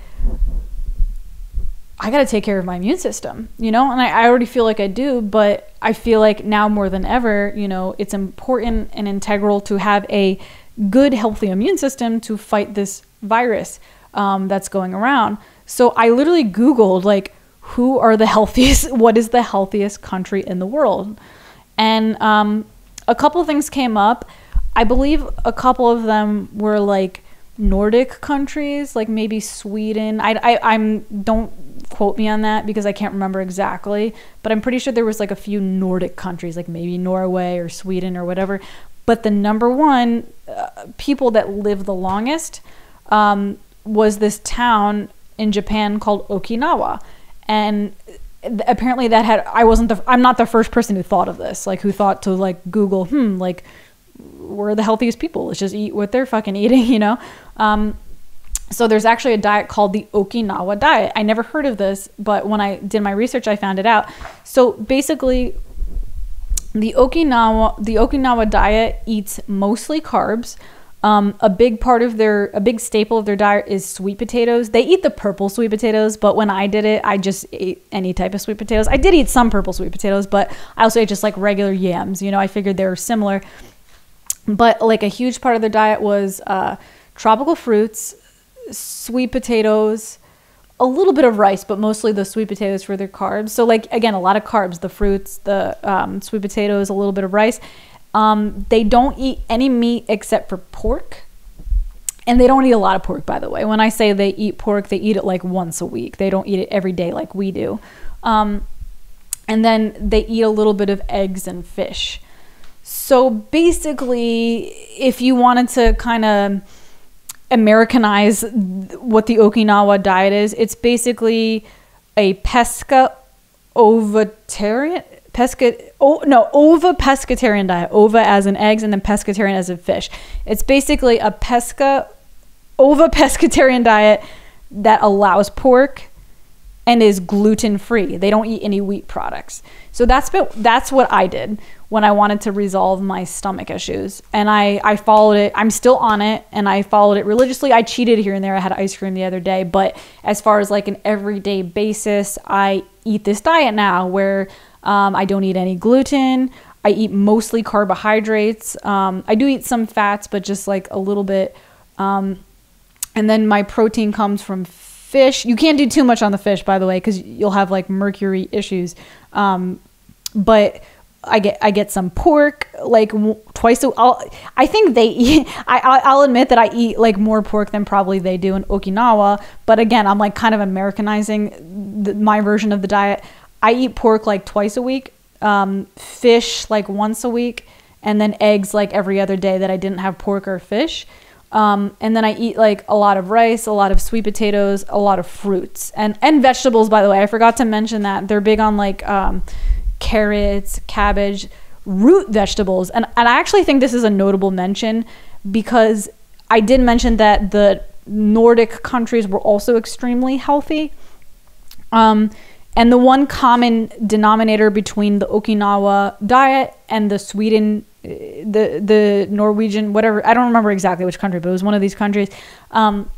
I gotta take care of my immune system, you know, and I, I already feel like I do, but I feel like now more than ever, you know, it's important and integral to have a good, healthy immune system to fight this virus um, that's going around. So I literally Googled, like, who are the healthiest, what is the healthiest country in the world? And um, a couple things came up. I believe a couple of them were like Nordic countries, like maybe Sweden. I, I, I'm don't quote me on that because I can't remember exactly, but I'm pretty sure there was like a few Nordic countries, like maybe Norway or Sweden or whatever. But the number one uh, people that lived the longest um, was this town in Japan called Okinawa. And th- apparently that had, I wasn't the, I'm not the first person who thought of this, like who thought to like Google, hmm, like we're the healthiest people. Let's just eat what they're fucking eating, you know? Um, so there's actually a diet called the Okinawa diet. I never heard of this, but when I did my research, I found it out. So basically, The Okinawa, the Okinawa diet eats mostly carbs. Um, a big part of their, a big staple of their diet is sweet potatoes. They eat the purple sweet potatoes, but when I did it, I just ate any type of sweet potatoes. I did eat some purple sweet potatoes, but I also ate just like regular yams. You know, I figured they were similar. But like a huge part of their diet was uh, tropical fruits, sweet potatoes, a little bit of rice, but mostly the sweet potatoes for their carbs. So like, again, a lot of carbs, the fruits, the um, sweet potatoes, a little bit of rice. Um, they don't eat any meat except for pork. And they don't eat a lot of pork, by the way. When I say they eat pork, they eat it like once a week. They don't eat it every day like we do. Um, and then they eat a little bit of eggs and fish. So basically, if you wanted to kind of Americanize what the Okinawa diet is, it's basically a pesca ovitarian pesca oh no ova pescatarian diet. Ova as in eggs, and then pescatarian as in fish. It's basically a pesca ova pescatarian diet that allows pork and is gluten free. They don't eat any wheat products. So that's been, that's what I did when I wanted to resolve my stomach issues. And I, I followed it. I'm still on it, and I followed it religiously. I cheated here and there. I had ice cream the other day, but as far as like an everyday basis, I eat this diet now where um, I don't eat any gluten. I eat mostly carbohydrates. Um, I do eat some fats, but just like a little bit. Um, and then my protein comes from fish. You can't do too much on the fish, by the way, because you'll have like mercury issues. Um, but I get I get some pork like w- twice a I'll, I think they eat I I'll admit that I eat like more pork than probably they do in Okinawa, but again, I'm like kind of Americanizing the, my version of the diet. I eat pork like twice a week, um fish like once a week, and then eggs like every other day that I didn't have pork or fish. Um and then I eat like a lot of rice, a lot of sweet potatoes, a lot of fruits, and and vegetables, by the way. I forgot to mention that they're big on like um carrots, cabbage, root vegetables. And, and I actually think this is a notable mention because I did mention that the Nordic countries were also extremely healthy. Um, and the one common denominator between the Okinawa diet and the Sweden, the, the Norwegian, whatever, I don't remember exactly which country, but it was one of these countries. Um,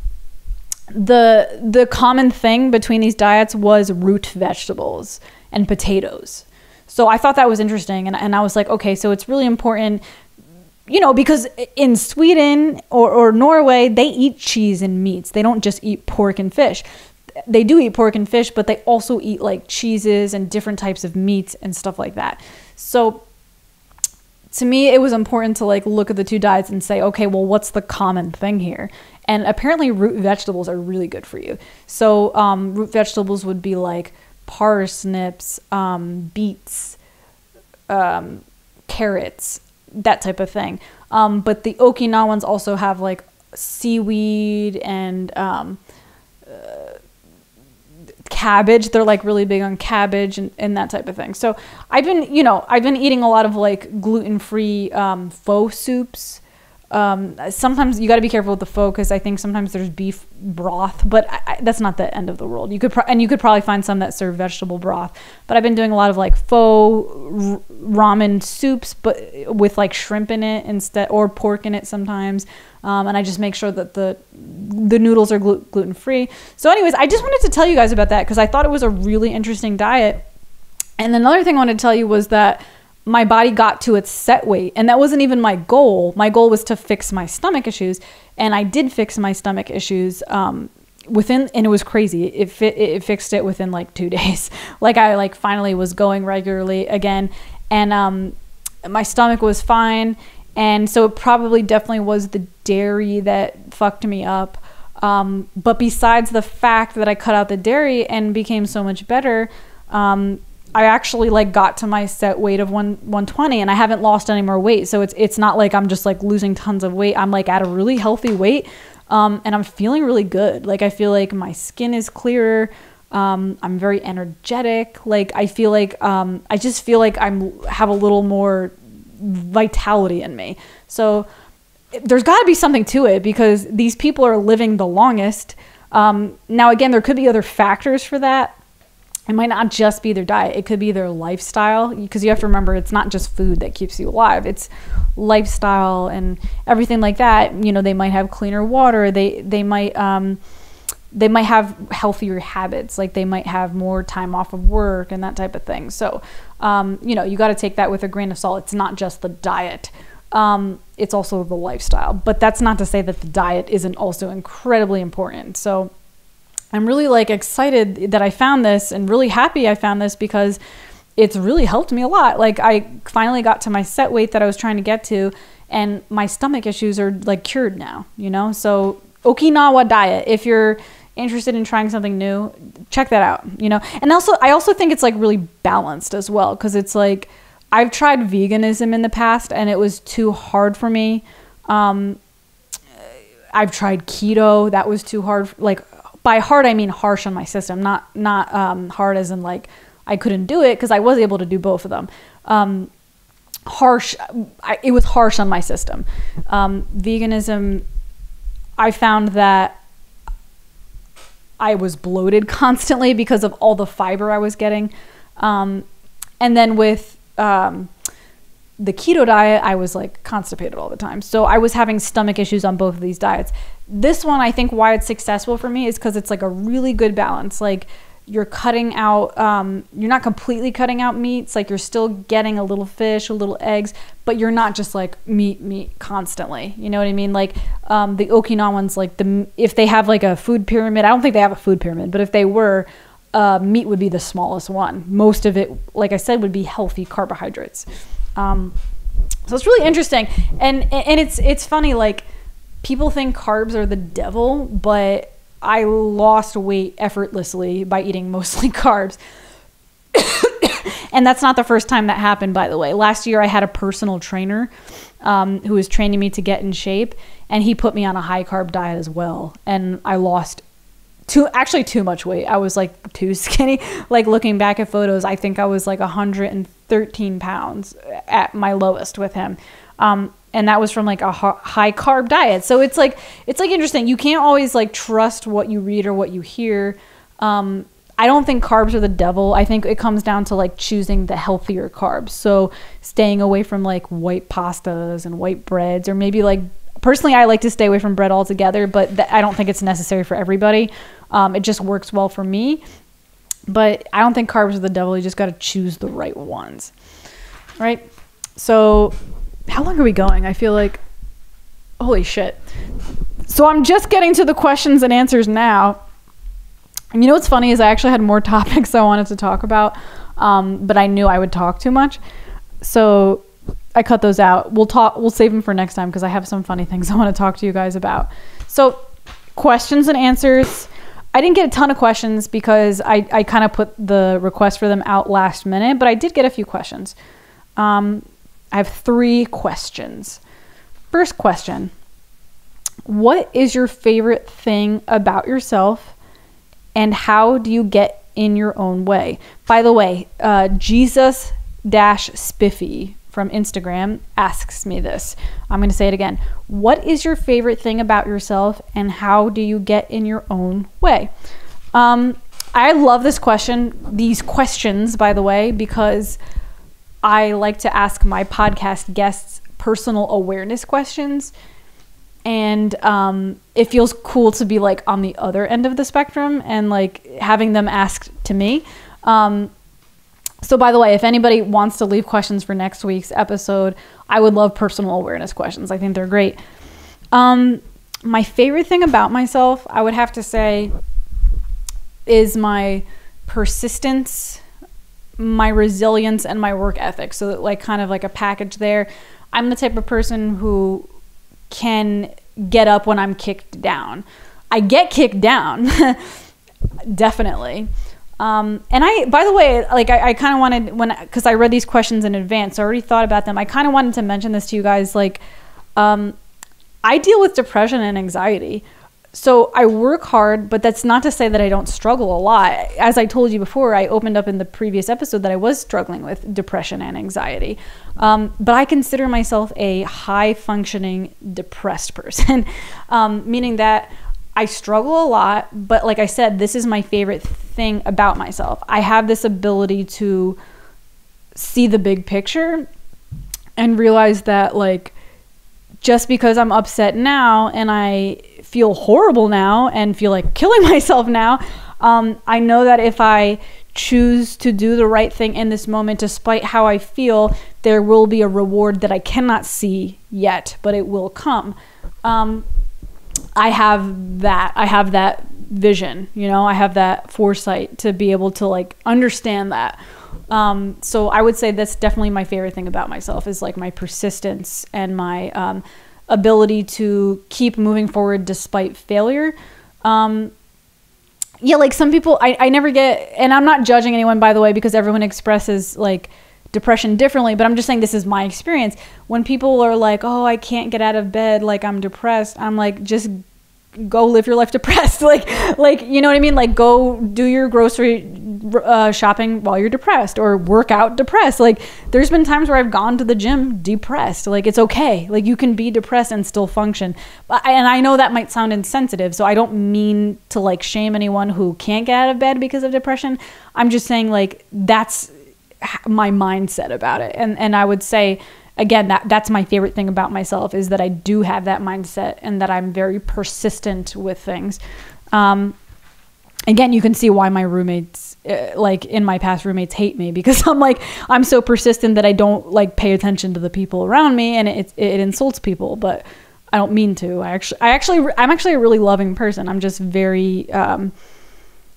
the, the common thing between these diets was root vegetables and potatoes. So I thought that was interesting. And, and I was like, okay, so it's really important, you know, because in Sweden or, or Norway, they eat cheese and meats. They don't just eat pork and fish. They do eat pork and fish, but they also eat like cheeses and different types of meats and stuff like that. So to me, it was important to like look at the two diets and say, okay, well, what's the common thing here? And apparently root vegetables are really good for you. So um, root vegetables would be like parsnips, um, beets, um, carrots, that type of thing. Um, but the Okinawans also have like seaweed and um, uh, cabbage. They're like really big on cabbage and, and that type of thing. So I've been, you know, I've been eating a lot of like gluten-free um, pho soups. Um, sometimes you got to be careful with the focus. I think sometimes there's beef broth, but I, I, that's not the end of the world. You could pro- and you could probably find some that serve vegetable broth, but I've been doing a lot of like faux r- ramen soups, but with like shrimp in it instead, or pork in it sometimes. Um, and I just make sure that the the noodles are glu- gluten free. So anyways, I just wanted to tell you guys about that because I thought it was a really interesting diet. And another thing I wanted to tell you was that my body got to its set weight, and that wasn't even my goal. My goal was to fix my stomach issues, and I did fix my stomach issues um, within, and it was crazy. It, fi- it fixed it within like two days. Like I like finally was going regularly again, and um, my stomach was fine. And so it probably definitely was the dairy that fucked me up. Um, but besides the fact that I cut out the dairy and became so much better, um, I actually like got to my set weight of one twenty, and I haven't lost any more weight. So it's it's not like I'm just like losing tons of weight. I'm like at a really healthy weight, um, and I'm feeling really good. Like I feel like my skin is clearer. Um, I'm very energetic. Like I feel like um, I just feel like I'm have a little more vitality in me. So there's got to be something to it because these people are living the longest. Um, now again, there could be other factors for that. It might not just be their diet. It could be their lifestyle, because you have to remember it's not just food that keeps you alive. It's lifestyle and everything like that. You know, they might have cleaner water. They they might um, they might have healthier habits. Like they might have more time off of work and that type of thing. So, um, you know, you got to take that with a grain of salt. It's not just the diet. Um, it's also the lifestyle. But that's not to say that the diet isn't also incredibly important. So I'm really like excited that I found this, and really happy I found this, because it's really helped me a lot. Like I finally got to my set weight that I was trying to get to, and my stomach issues are like cured now, you know? So Okinawa diet, if you're interested in trying something new, check that out, you know? And also, I also think it's like really balanced as well. Cause it's like, I've tried veganism in the past and it was too hard for me. Um, I've tried keto. That was too hard. Like, by hard, I mean harsh on my system, not not um, hard as in like I couldn't do it, because I was able to do both of them. Um, harsh, I, it was harsh on my system. Um, veganism, I found that I was bloated constantly because of all the fiber I was getting. Um, and then with um, the keto diet, I was like constipated all the time. So I was having stomach issues on both of these diets. This one, I think why it's successful for me is because it's like a really good balance. Like you're cutting out, um, you're not completely cutting out meats. Like you're still getting a little fish, a little eggs, but you're not just like meat, meat constantly. You know what I mean? Like um, the Okinawans, like the if they have like a food pyramid, I don't think they have a food pyramid, but if they were, uh, meat would be the smallest one. Most of it, like I said, would be healthy carbohydrates. Um, so it's really interesting. And, and it's, it's funny, like, people think carbs are the devil, but I lost weight effortlessly by eating mostly carbs. And that's not the first time that happened, by the way. Last year, I had a personal trainer um, who was training me to get in shape, and he put me on a high carb diet as well. And I lost too, actually too much weight. I was like too skinny. Like looking back at photos, I think I was like one hundred thirteen pounds at my lowest with him. Um, And that was from like a high carb diet. So it's like, it's like interesting. You can't always like trust what you read or what you hear. Um, I don't think carbs are the devil. I think it comes down to like choosing the healthier carbs. So staying away from like white pastas and white breads, or maybe like, personally, I like to stay away from bread altogether, but th- I don't think it's necessary for everybody. Um, it just works well for me, but I don't think carbs are the devil. You just got to choose the right ones. All right. So how long are we going? I feel like, holy shit. So I'm just getting to the questions and answers now. And you know what's funny is I actually had more topics I wanted to talk about, um, but I knew I would talk too much. So I cut those out. We'll talk, we'll save them for next time because I have some funny things I want to talk to you guys about. So questions and answers. I didn't get a ton of questions because I, I kind of put the request for them out last minute, but I did get a few questions. Um, I have three questions. First question, what is your favorite thing about yourself and how do you get in your own way? By the way, uh, Jesus Spiffy from Instagram asks me this. I'm gonna say it again. What is your favorite thing about yourself and how do you get in your own way? Um, I love this question, these questions, by the way, because I like to ask my podcast guests personal awareness questions. And um, it feels cool to be like on the other end of the spectrum and like having them asked to me. Um, so by the way, if anybody wants to leave questions for next week's episode, I would love personal awareness questions. I think they're great. Um, my favorite thing about myself, I would have to say, is my persistence, my resilience, and my work ethic. So that like kind of like a package there. I'm the type of person who can get up when I'm kicked down. I get kicked down, definitely. Um, and I, by the way, like I, I kind of wanted, when, cause I read these questions in advance, so I already thought about them. I kind of wanted to mention this to you guys. Like, um, I deal with depression and anxiety. So I work hard, but that's not to say that I don't struggle a lot. As I told you before, I opened up in the previous episode that I was struggling with depression and anxiety. Um, but I consider myself a high functioning depressed person, um, meaning that I struggle a lot, but like I said, this is my favorite thing about myself. I have this ability to see the big picture and realize that like, just because I'm upset now and I feel horrible now and feel like killing myself now, um, I know that if I choose to do the right thing in this moment, despite how I feel, there will be a reward that I cannot see yet, but it will come. Um, I have that, I have that vision, you know, I have that foresight to be able to like understand that. Um, so I would say that's definitely my favorite thing about myself is like my persistence and my um, ability to keep moving forward despite failure. Um, yeah, like some people, I, I never get, and I'm not judging anyone, by the way, because everyone expresses like depression differently, but I'm just saying this is my experience. When people are like, oh, I can't get out of bed, like I'm depressed, I'm like, just go live your life depressed. Like, like, you know what I mean? Like go do your grocery uh, shopping while you're depressed or work out depressed. Like there's been times where I've gone to the gym depressed. Like it's okay. Like you can be depressed and still function. And I know that might sound insensitive. So I don't mean to like shame anyone who can't get out of bed because of depression. I'm just saying like, that's my mindset about it. And, and I would say, again, that that's my favorite thing about myself is that I do have that mindset and that I'm very persistent with things. Um, again, you can see why my roommates, uh, like in my past roommates hate me because I'm like, I'm so persistent that I don't like pay attention to the people around me and it, it, it insults people, but I don't mean to. I actually, I actually, I'm actually a really loving person. I'm just very um,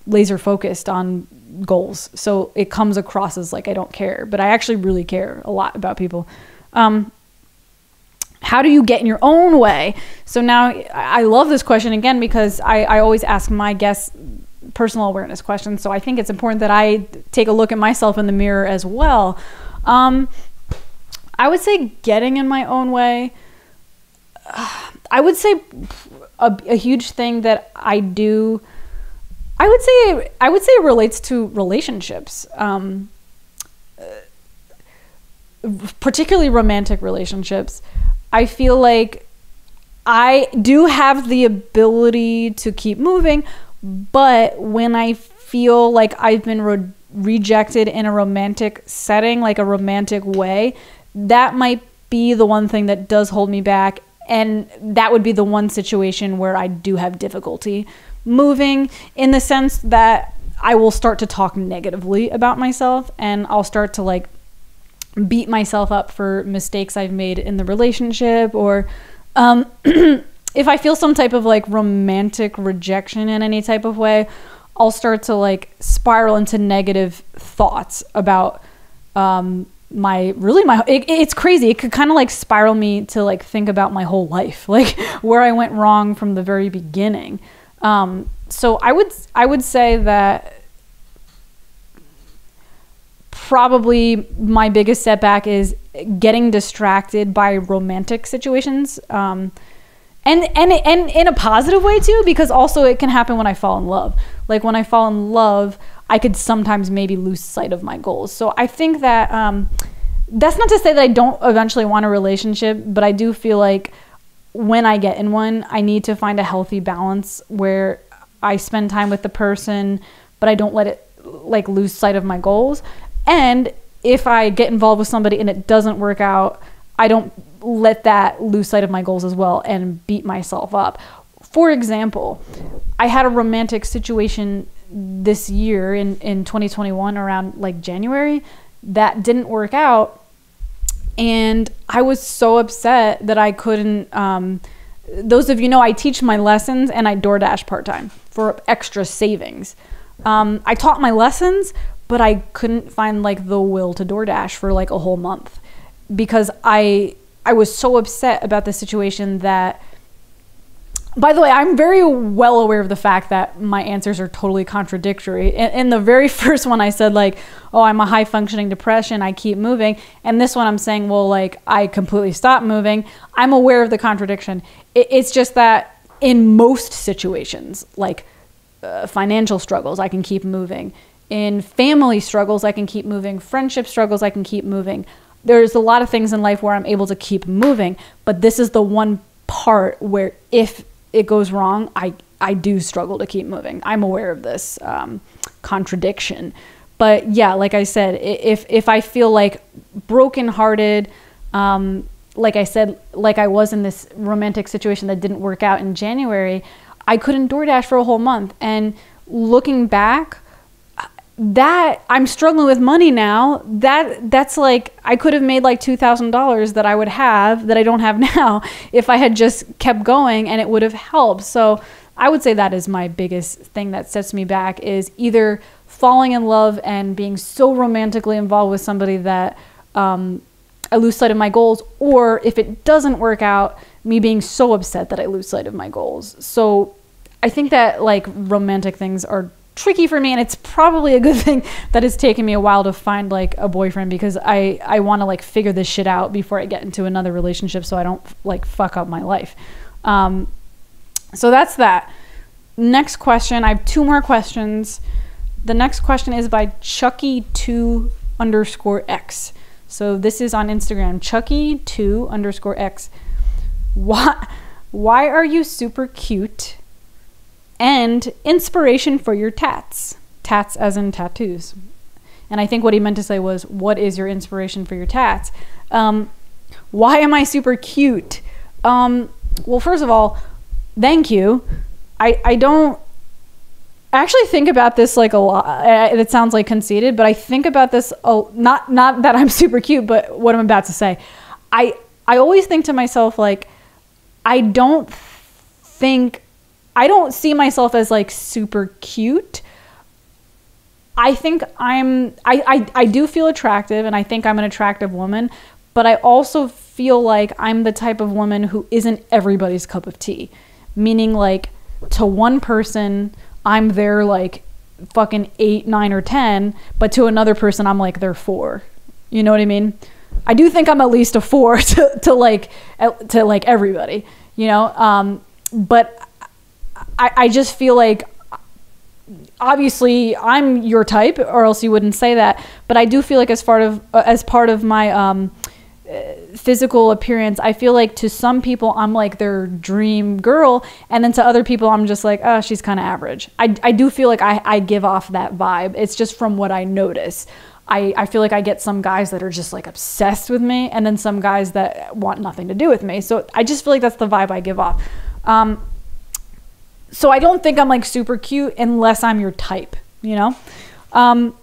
laser focused on goals. So it comes across as like, I don't care, but I actually really care a lot about people. Um, how do you get in your own way? So now I love this question again, because I, I always ask my guests personal awareness questions. So I think it's important that I take a look at myself in the mirror as well. Um, I would say getting in my own way. Uh, I would say a, a huge thing that I do. I would say, I would say it relates to relationships. Um, particularly romantic relationships. I feel like I do have the ability to keep moving, but when I feel like I've been re- rejected in a romantic setting, like a romantic way, that might be the one thing that does hold me back. And that would be the one situation where I do have difficulty moving, in the sense that I will start to talk negatively about myself and I'll start to like beat myself up for mistakes I've made in the relationship, or um, if I feel some type of like romantic rejection in any type of way, I'll start to like spiral into negative thoughts about um, my, really my, it, it's crazy. It could kind of like spiral me to like think about my whole life, like where I went wrong from the very beginning. Um, so I would, I would say that probably my biggest setback is getting distracted by romantic situations. Um, and, and, and in a positive way too, because also it can happen when I fall in love. Like when I fall in love, I could sometimes maybe lose sight of my goals. So I think that, um, that's not to say that I don't eventually want a relationship, but I do feel like when I get in one, I need to find a healthy balance where I spend time with the person, but I don't let it like lose sight of my goals. And if I get involved with somebody and it doesn't work out, I don't let that lose sight of my goals as well and beat myself up. For example, I had a romantic situation this year in, in twenty twenty-one around like January that didn't work out. And I was so upset that I couldn't, um, those of you know, I teach my lessons and I DoorDash part-time for extra savings. Um, I taught my lessons, but I couldn't find like the will to DoorDash for like a whole month because I, I was so upset about the situation that, by the way, I'm very well aware of the fact that my answers are totally contradictory. In, in the very first one, I said like, oh, I'm a high functioning depression, I keep moving. And this one I'm saying, well, like I completely stopped moving. I'm aware of the contradiction. It, it's just that in most situations, like uh, financial struggles, I can keep moving. In family struggles, I can keep moving. Friendship struggles, I can keep moving. There's a lot of things in life where I'm able to keep moving, but this is the one part where if it goes wrong, I, I do struggle to keep moving. I'm aware of this um, contradiction. But yeah, like I said, if, if I feel like brokenhearted, um, like I said, like I was in this romantic situation that didn't work out in January, I couldn't DoorDash for a whole month. And looking back, that I'm struggling with money now, that that's like, I could have made like two thousand dollars that I would have that I don't have now if I had just kept going, and it would have helped. So I would say that is my biggest thing that sets me back, is either falling in love and being so romantically involved with somebody that um, I lose sight of my goals, or if it doesn't work out, me being so upset that I lose sight of my goals. So I think that like romantic things are tricky for me, and it's probably a good thing that it's taken me a while to find like a boyfriend, because I I want to like figure this shit out before I get into another relationship so I don't like fuck up my life. Um, so that's that. Next question. I have two more questions. The next question is by Chucky two underscore X. So this is on Instagram, Chucky two underscore X. Why, why are you super cute? And inspiration for your tats. Tats as in tattoos. And I think what he meant to say was, what is your inspiration for your tats? Um, why am I super cute? Um, well, first of all, thank you. I, I don't I actually think about this like a lot. It sounds like conceited, but I think about this, oh, not, not that I'm super cute, but what I'm about to say. I, I always think to myself, like, I don't think... I don't see myself as like super cute. I think I'm, I, I, I do feel attractive, and I think I'm an attractive woman, but I also feel like I'm the type of woman who isn't everybody's cup of tea. Meaning like to one person, I'm their like fucking eight, nine or ten, but to another person, I'm like their four. You know what I mean? I do think I'm at least a four to, to like, to like everybody, you know? Um, but I, I just feel like, obviously I'm your type, or else you wouldn't say that. But I do feel like as part of as part of my um, physical appearance, I feel like to some people I'm like their dream girl, and then to other people I'm just like, oh, she's kind of average. I, I do feel like I, I give off that vibe. It's just from what I notice. I, I feel like I get some guys that are just like obsessed with me, and then some guys that want nothing to do with me. So I just feel like that's the vibe I give off. Um, So I don't think I'm like super cute unless I'm your type, you know? Um,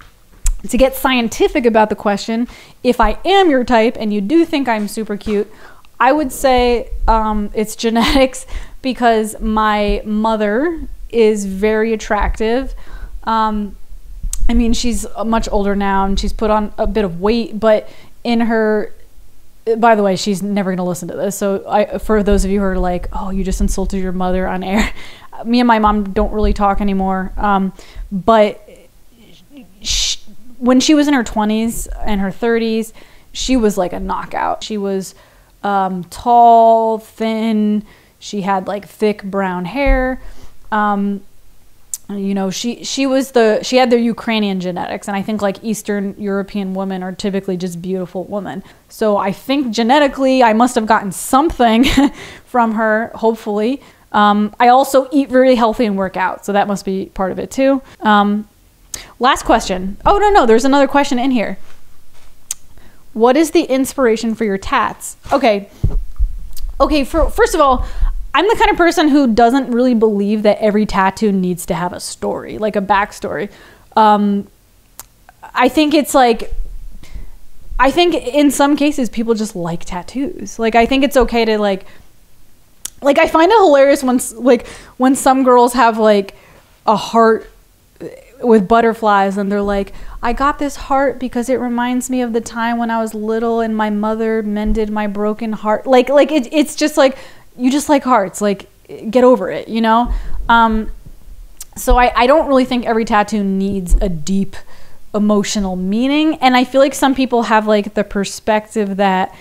to get scientific about the question, if I am your type and you do think I'm super cute, I would say um, it's genetics, because my mother is very attractive. Um, I mean, she's much older now and she's put on a bit of weight, but in her... By the way, she's never going to listen to this. So I, for those of you who are like, oh, you just insulted your mother on air. Me and my mom don't really talk anymore. Um, but she, when she was in her twenties and her thirties, she was like a knockout. She was um, tall, thin. She had like thick brown hair. Um, you know, she she was the she had the Ukrainian genetics, and I think like Eastern European women are typically just beautiful women. So I think genetically I must have gotten something from her, hopefully. Um, I also eat really healthy and work out, so that must be part of it too. Um, last question. Oh no no, there's another question in here. What is the inspiration for your tats? Okay, okay. For, first of all, I'm the kind of person who doesn't really believe that every tattoo needs to have a story, like a backstory. Um, I think it's like, I think in some cases people just like tattoos. Like I think it's okay to like, like I find it hilarious when like when some girls have like a heart with butterflies and they're like, I got this heart because it reminds me of the time when I was little and my mother mended my broken heart. Like like it, it's just like, you just like hearts, like get over it, you know? Um, so I, I don't really think every tattoo needs a deep emotional meaning. And I feel like some people have like the perspective that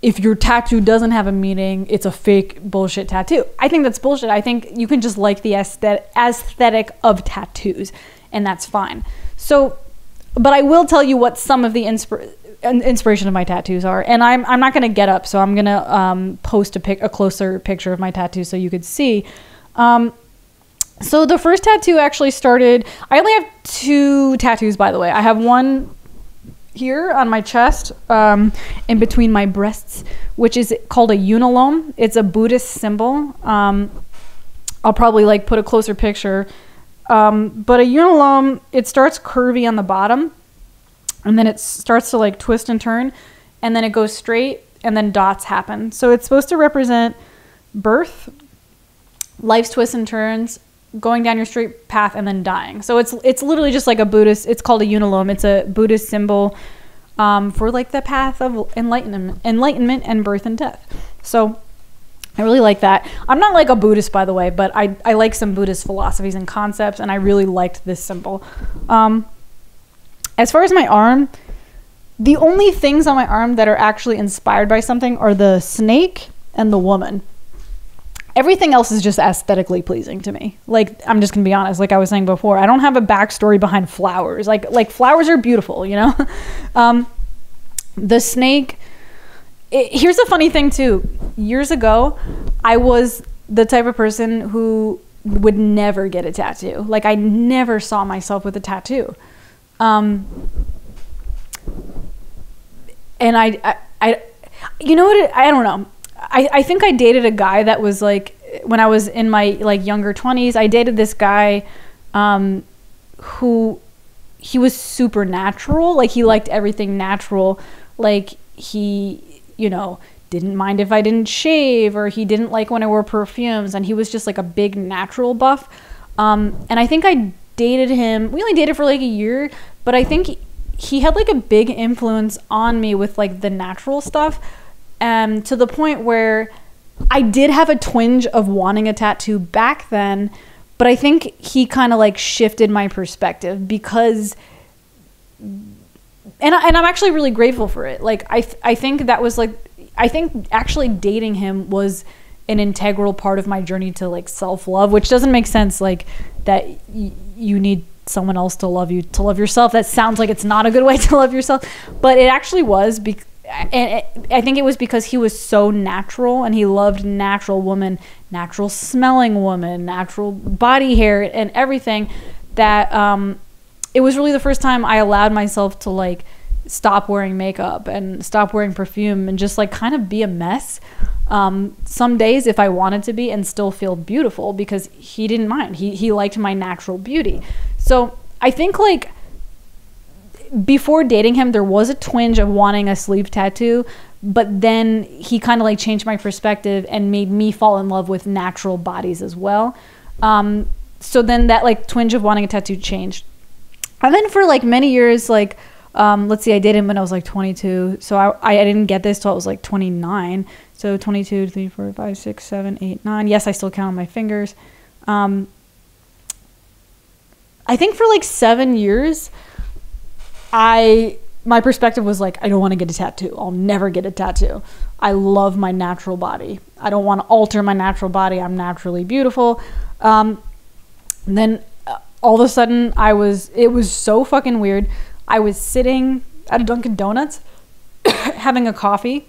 if your tattoo doesn't have a meaning, it's a fake bullshit tattoo. I think that's bullshit. I think you can just like the aesthet- aesthetic of tattoos, and that's fine. So, but I will tell you what some of the inspiration inspiration of my tattoos are, and I'm I'm not gonna get up, so I'm gonna um, post a pic a closer picture of my tattoo so you could see. Um, so the first tattoo actually started. I only have two tattoos, by the way. I have one here on my chest, um, in between my breasts, which is called a unalome. It's a Buddhist symbol. Um, I'll probably like put a closer picture. Um, but a unalome, it starts curvy on the bottom, and then it starts to like twist and turn, and then it goes straight, and then dots happen. So it's supposed to represent birth, life's twists and turns, going down your straight path, and then dying. So it's it's literally just like a Buddhist, it's called a unalome. It's a Buddhist symbol um, for like the path of enlightenment, enlightenment and birth and death. So I really like that. I'm not like a Buddhist, by the way, but I, I like some Buddhist philosophies and concepts, and I really liked this symbol. Um, As far as my arm, the only things on my arm that are actually inspired by something are the snake and the woman. Everything else is just aesthetically pleasing to me. Like, I'm just gonna be honest, like I was saying before, I don't have a backstory behind flowers. Like, like flowers are beautiful, you know? um, the snake, it, here's a funny thing too. Years ago, I was the type of person who would never get a tattoo. Like, I never saw myself with a tattoo. Um, and I, I, I, you know what, it, I don't know. I, I think I dated a guy that was like, when I was in my like younger twenties, I dated this guy, um, who, he was supernatural. Like he liked everything natural. Like he, you know, didn't mind if I didn't shave, or he didn't like when I wore perfumes, and he was just like a big natural buff. Um, and I think I dated him. We only dated for like a year, but I think he, he had like a big influence on me with like the natural stuff, and um, to the point where I did have a twinge of wanting a tattoo back then, but I think he kind of like shifted my perspective because, and, I, and I'm actually really grateful for it. Like I, I think that was like, I think actually dating him was an integral part of my journey to like self-love, which doesn't make sense, like that y you need someone else to love you to love yourself. That sounds like it's not a good way to love yourself, but it actually was. Be and it, I think it was because he was so natural, and he loved natural woman, natural smelling woman, natural body hair and everything, that um, it was really the first time I allowed myself to like stop wearing makeup and stop wearing perfume and just like kind of be a mess. Um, some days if I wanted to be, and still feel beautiful, because he didn't mind. He, he liked my natural beauty. So I think like before dating him, there was a twinge of wanting a sleeve tattoo, but then he kind of like changed my perspective and made me fall in love with natural bodies as well. Um, so then that like twinge of wanting a tattoo changed. And then for like many years, like, um, let's see, I dated him when I was like twenty-two. So I, I didn't get this till I was like twenty-nine. So twenty-two, three, four, five, six, seven, eight, nine. Yes, I still count on my fingers. Um, I think for like seven years, I my perspective was like, I don't want to get a tattoo. I'll never get a tattoo. I love my natural body. I don't want to alter my natural body. I'm naturally beautiful. Um, And then uh, all of a sudden I was, it was so fucking weird. I was sitting at a Dunkin' Donuts having a coffee,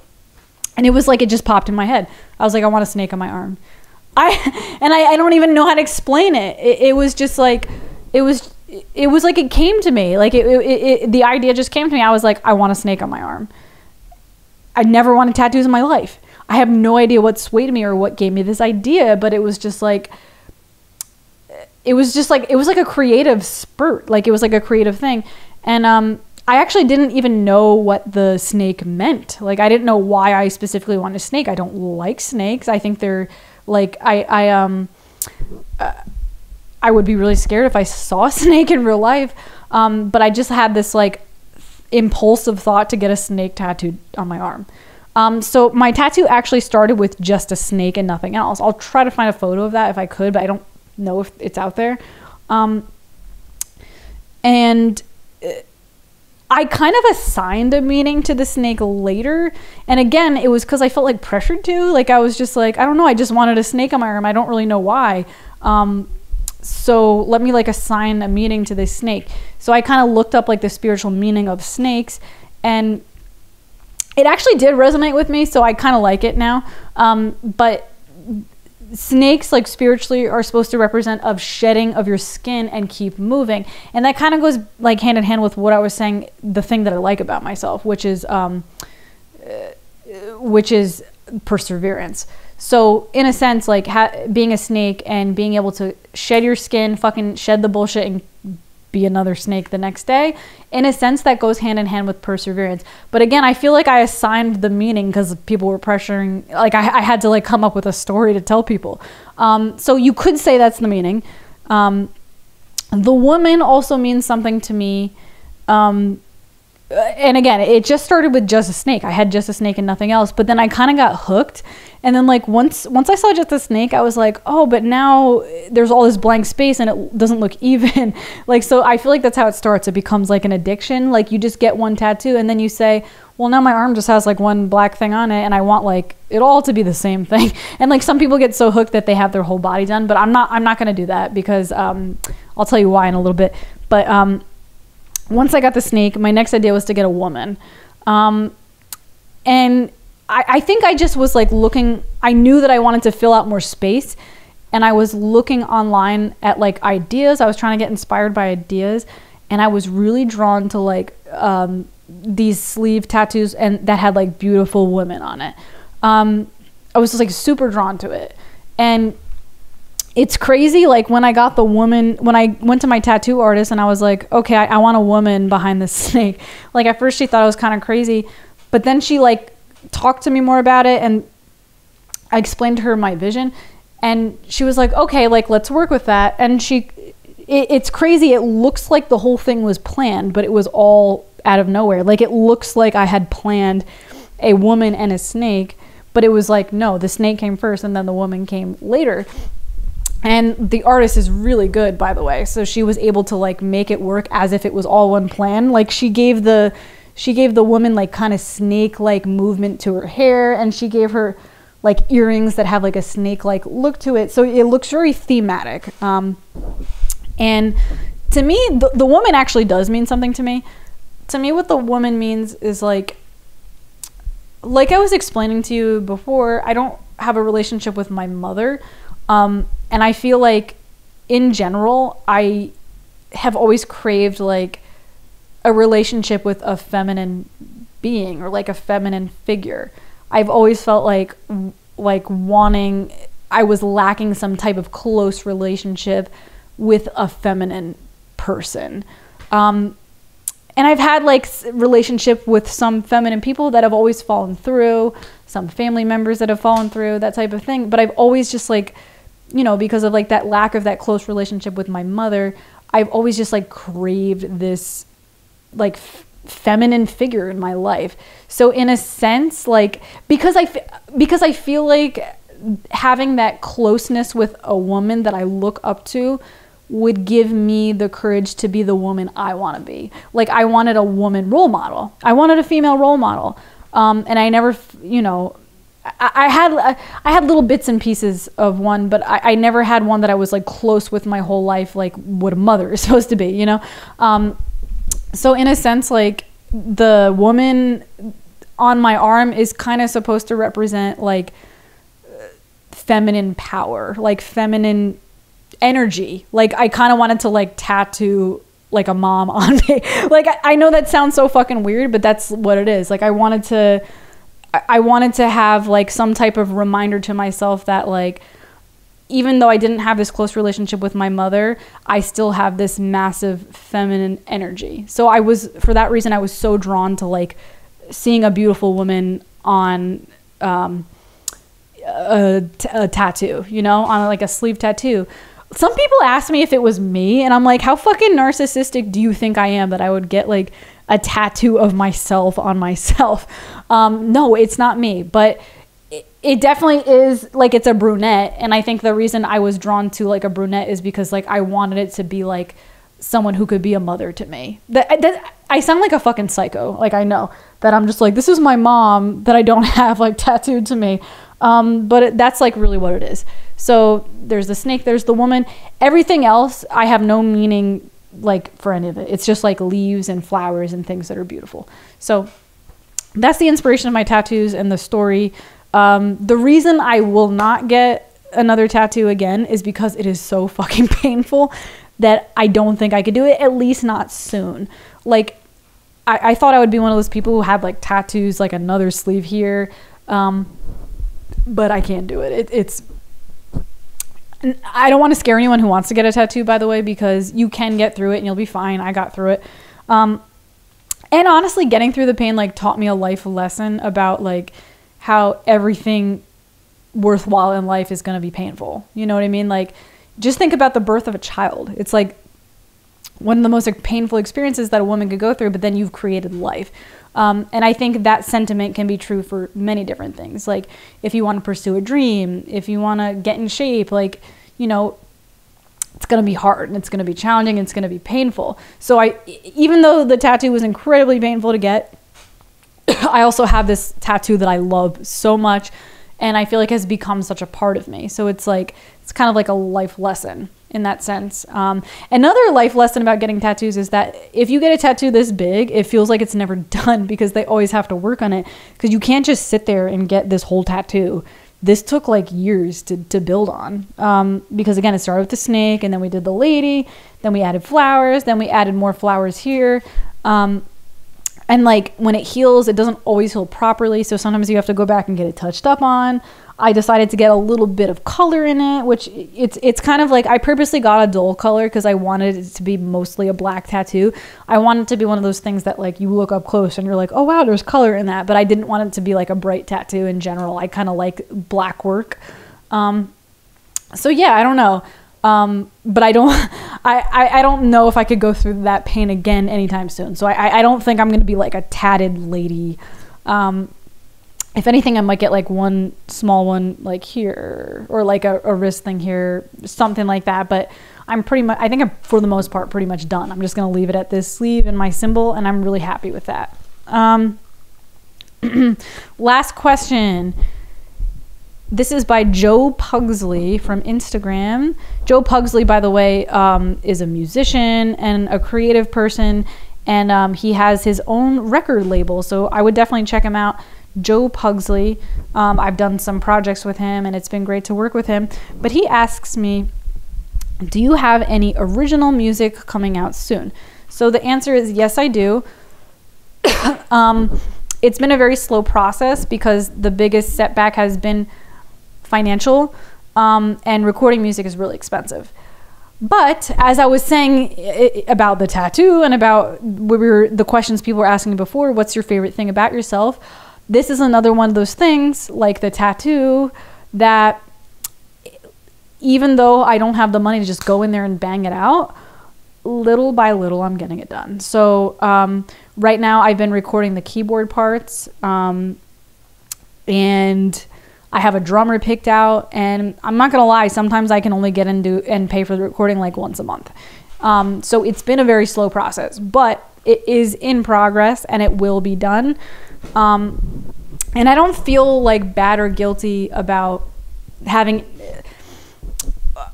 and it was like, it just popped in my head. I was like, I want a snake on my arm. I, and I, I don't even know how to explain it. It, it was just like, it was, it was like, it came to me. Like it, it, it, the idea just came to me. I was like, I want a snake on my arm. I never wanted tattoos in my life. I have no idea what swayed me or what gave me this idea, but it was just like, it was just like, it was like a creative spurt. Like it was like a creative thing. And, um, I actually didn't even know what the snake meant. Like I didn't know why I specifically wanted a snake. I don't like snakes. I think they're like, I, I, um, uh, I would be really scared if I saw a snake in real life. Um, but I just had this like impulsive thought to get a snake tattooed on my arm. Um, so my tattoo actually started with just a snake and nothing else. I'll try to find a photo of that if I could, but I don't know if it's out there. Um, and I kind of assigned a meaning to the snake later. And again, it was because I felt like pressured to, like, I was just like, I don't know. I just wanted a snake on my arm. I don't really know why. Um, so let me like assign a meaning to this snake. So I kind of looked up like the spiritual meaning of snakes, and it actually did resonate with me. So I kind of like it now. Um, but snakes, like spiritually, are supposed to represent of shedding of your skin and keep moving. And that kind of goes like hand in hand with what I was saying, the thing that I like about myself, which is, um, uh, which is perseverance. So in a sense, like ha being a snake and being able to shed your skin, fucking shed the bullshit and be another snake the next day. In a sense, that goes hand in hand with perseverance. But again, I feel like I assigned the meaning because people were pressuring, like I, I had to like come up with a story to tell people. Um, so you could say that's the meaning. Um, the woman also means something to me. Um, and again, it just started with just a snake. I had just a snake and nothing else, but then I kind of got hooked. And then like once once I saw just a snake, I was like, oh, but now there's all this blank space and it doesn't look even. Like, so I feel like that's how it starts. It becomes like an addiction. Like you just get one tattoo and then you say, well, now my arm just has like one black thing on it and I want like it all to be the same thing. And like some people get so hooked that they have their whole body done, but I'm not, I'm not gonna do that because um, I'll tell you why in a little bit. But um, once I got the snake, my next idea was to get a woman. Um, and I, I think I just was like looking, I knew that I wanted to fill out more space, and I was looking online at like ideas. I was trying to get inspired by ideas, and I was really drawn to like um, these sleeve tattoos and that had like beautiful women on it. Um, I was just like super drawn to it. And it's crazy, like when I got the woman, when I went to my tattoo artist and I was like, okay, I, I want a woman behind this snake. Like at first she thought I was kind of crazy, but then she like talked to me more about it and I explained to her my vision, and she was like, okay, like let's work with that. And she, it, it's crazy. It looks like the whole thing was planned, but it was all out of nowhere. Like it looks like I had planned a woman and a snake, but it was like, no, the snake came first and then the woman came later. And the artist is really good, by the way. So she was able to like make it work as if it was all one plan. Like she gave the, she gave the woman like kind of snake-like movement to her hair, and she gave her like earrings that have like a snake-like look to it. So it looks very thematic. Um, and to me, the, the woman actually does mean something to me. To me, what the woman means is like, like I was explaining to you before, I don't have a relationship with my mother. Um, and I feel like in general, I have always craved like a relationship with a feminine being or like a feminine figure. I've always felt like, like wanting, I was lacking some type of close relationship with a feminine person. Um, and I've had like relationship with some feminine people that have always fallen through, some family members that have fallen through, that type of thing. But I've always just like, you know, because of like that lack of that close relationship with my mother, I've always just like craved this like f feminine figure in my life. So in a sense, like, because I, f because I feel like having that closeness with a woman that I look up to would give me the courage to be the woman I want to be. Like I wanted a woman role model. I wanted a female role model. Um, and I never, you know, I, I had I, I had little bits and pieces of one, but I, I never had one that I was like close with my whole life, like what a mother is supposed to be, you know? Um, so in a sense, like the woman on my arm is kind of supposed to represent like feminine power, like feminine energy. Like I kind of wanted to like tattoo like a mom on me. Like I, I know that sounds so fucking weird, but that's what it is. Like I wanted to, I wanted to have like some type of reminder to myself that like, even though I didn't have this close relationship with my mother, I still have this massive feminine energy. So I was, for that reason, I was so drawn to like seeing a beautiful woman on um, a, t a tattoo, you know, on like a sleeve tattoo. Some people ask me if it was me, and I'm like, how fucking narcissistic do you think I am that I would get like a tattoo of myself on myself? Um, no, it's not me, but it, it definitely is like, it's a brunette. And I think the reason I was drawn to like a brunette is because like I wanted it to be like someone who could be a mother to me. That, that I sound like a fucking psycho. Like I know that I'm just like, this is my mom that I don't have like tattooed to me. Um, but it, that's like really what it is. So there's the snake, there's the woman, everything else. I have no meaning like for any of it. It's just like leaves and flowers and things that are beautiful. So that's the inspiration of my tattoos and the story. Um, the reason I will not get another tattoo again is because it is so fucking painful that I don't think I could do it, at least not soon. Like I, I thought I would be one of those people who had like tattoos, like another sleeve here. Um, but I can't do it. it it's, I don't want to scare anyone who wants to get a tattoo, by the way, because you can get through it and you'll be fine. I got through it. Um, and honestly, getting through the pain, like taught me a life lesson about like how everything worthwhile in life is going to be painful. You know what I mean? Like just think about the birth of a child. It's like one of the most like, painful experiences that a woman could go through, but then you've created life. Um, and I think that sentiment can be true for many different things. Like if you want to pursue a dream, if you want to get in shape, like, you know, it's going to be hard and it's going to be challenging and it's going to be painful. So I, even though the tattoo was incredibly painful to get, I also have this tattoo that I love so much and I feel like has become such a part of me. So it's like, it's kind of like a life lesson in that sense. Um, another life lesson about getting tattoos is that if you get a tattoo this big, it feels like it's never done because they always have to work on it because you can't just sit there and get this whole tattoo. This took like years to, to build on um, because again, it started with the snake and then we did the lady, then we added flowers, then we added more flowers here. Um, and like when it heals, it doesn't always heal properly. So sometimes you have to go back and get it touched up on. I decided to get a little bit of color in it, which it's it's kind of like I purposely got a dull color because I wanted it to be mostly a black tattoo. I wanted it to be one of those things that like you look up close and you're like, oh wow, there's color in that. But I didn't want it to be like a bright tattoo in general. I kind of like black work. Um, so yeah, I don't know. Um, but I don't, I, I, I don't know if I could go through that pain again anytime soon. So I, I don't think I'm going to be like a tatted lady. Um, If anything, I might get like one small one like here or like a, a wrist thing here, something like that. But I'm pretty much, I think I'm for the most part pretty much done. I'm just going to leave it at this sleeve and my symbol. And I'm really happy with that. Um, last question. This is by Joe Pugsley from Instagram. Joe Pugsley, by the way, um, is a musician and a creative person. And um, he has his own record label. So I would definitely check him out. Joe Pugsley. Um, I've done some projects with him and it's been great to work with him, but he asks me, do you have any original music coming out soon? So the answer is yes, I do. um, it's been a very slow process because the biggest setback has been financial, um, and recording music is really expensive. But as I was saying it, about the tattoo and about we were, the questions people were asking before, what's your favorite thing about yourself? This is another one of those things like the tattoo that even though I don't have the money to just go in there and bang it out, little by little, I'm getting it done. So um, right now I've been recording the keyboard parts um, and I have a drummer picked out and I'm not gonna lie, sometimes I can only get into and pay for the recording like once a month. Um, so it's been a very slow process, but it is in progress and it will be done. Um, And I don't feel like bad or guilty about having,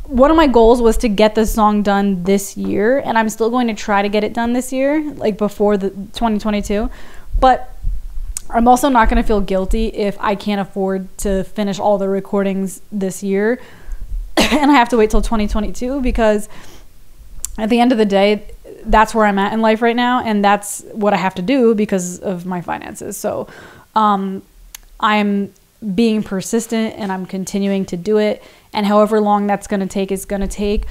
one of my goals was to get this song done this year, and I'm still going to try to get it done this year, like before the twenty twenty-two, but I'm also not going to feel guilty if I can't afford to finish all the recordings this year and I have to wait till twenty twenty-two, because at the end of the day, that's where I'm at in life right now, and that's what I have to do because of my finances. So um, I'm being persistent and I'm continuing to do it, and however long that's going to take is going to take.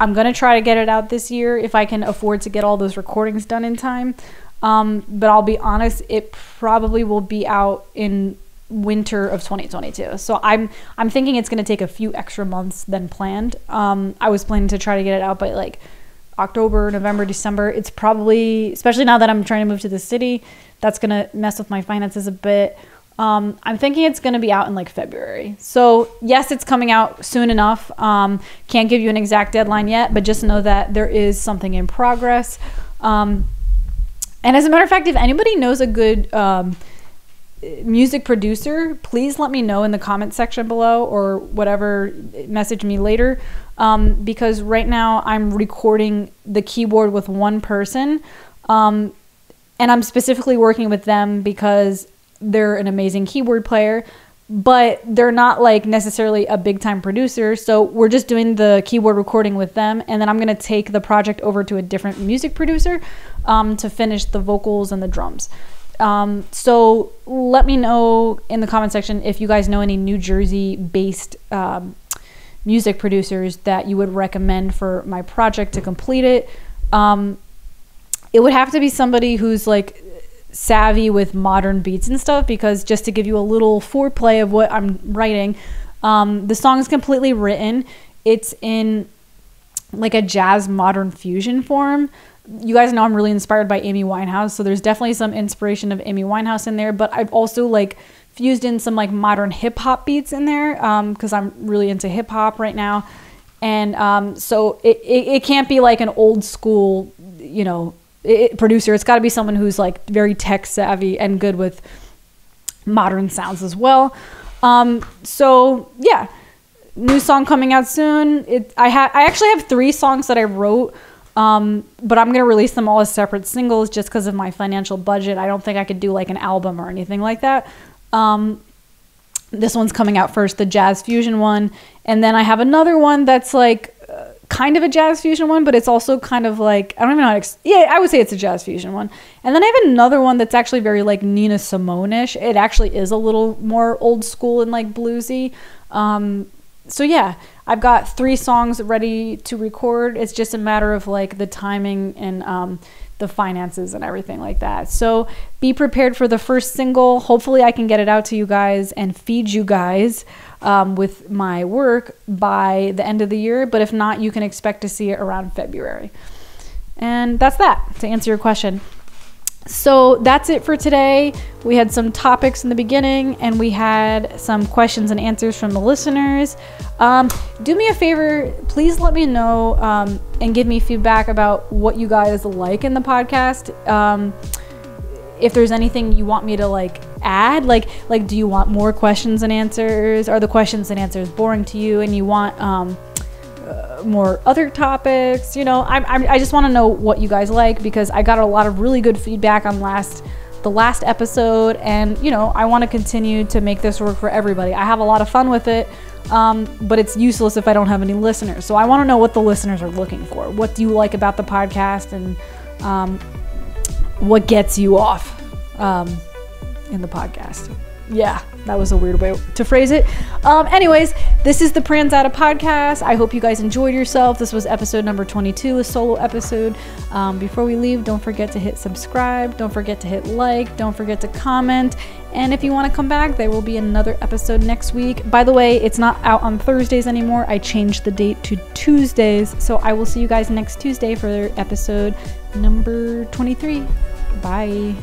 I'm going to try to get it out this year if I can afford to get all those recordings done in time. Um, but I'll be honest, it probably will be out in winter of twenty twenty-two. So I'm I'm thinking it's going to take a few extra months than planned. Um, I was planning to try to get it out by like October, November, December. It's probably, especially now that I'm trying to move to the city, that's going to mess with my finances a bit. Um, I'm thinking it's going to be out in like February. So yes, it's coming out soon enough. Um, can't give you an exact deadline yet, but just know that there is something in progress. Um, and as a matter of fact, if anybody knows a good um, music producer, please let me know in the comment section below or whatever, message me later. Um, because right now I'm recording the keyboard with one person. Um, and I'm specifically working with them because they're an amazing keyboard player, but they're not like necessarily a big time producer. So we're just doing the keyboard recording with them. And then I'm going to take the project over to a different music producer um, to finish the vocals and the drums. Um, so let me know in the comment section if you guys know any New Jersey based um, music producers that you would recommend for my project to complete it. Um, it would have to be somebody who's like savvy with modern beats and stuff, because just to give you a little foreplay of what I'm writing, um, the song is completely written. It's in like a jazz modern fusion form. You guys know I'm really inspired by Amy Winehouse, so there's definitely some inspiration of Amy Winehouse in there, but I've also like fused in some like modern hip hop beats in there, um, because I'm really into hip hop right now. And um, so it, it, it can't be like an old school, you know, It, producer. It's got to be someone who's like very tech savvy and good with modern sounds as well. Um, so yeah, new song coming out soon. It I ha I actually have three songs that I wrote, um, but I'm gonna release them all as separate singles just because of my financial budget. I don't think I could do like an album or anything like that. Um, this one's coming out first, the jazz fusion one, and then I have another one that's like kind of a jazz fusion one, but it's also kind of like, I don't even know how to, ex yeah, I would say it's a jazz fusion one. And then I have another one that's actually very like Nina Simone-ish. It actually is a little more old school and like bluesy. Um, so yeah, I've got three songs ready to record. It's just a matter of like the timing and um, the finances and everything like that. So be prepared for the first single. Hopefully I can get it out to you guys and feed you guys Um, with my work by the end of the year, but if not, you can expect to see it around February. And that's that, to answer your question. So that's it for today. We had some topics in the beginning and we had some questions and answers from the listeners. Um, do me a favor, please let me know um, and give me feedback about what you guys like in the podcast. Um, if there's anything you want me to like add, like like do you want more questions and answers? Are the questions and answers boring to you and you want um uh, more other topics? You know, I, I, I just want to know what you guys like, because I got a lot of really good feedback on last the last episode, and you know, I want to continue to make this work for everybody. I have a lot of fun with it, um but it's useless if I don't have any listeners. So I want to know what the listeners are looking for. What do you like about the podcast, and um what gets you off um, in the podcast? Yeah, that was a weird way to phrase it. Um, anyways, this is the Pranzata Podcast. I hope you guys enjoyed yourself. This was episode number twenty-two, a solo episode. Um, before we leave, don't forget to hit subscribe. Don't forget to hit like. Don't forget to comment. And if you want to come back, there will be another episode next week. By the way, it's not out on Thursdays anymore. I changed the date to Tuesdays. So I will see you guys next Tuesday for episode number twenty-three. Bye.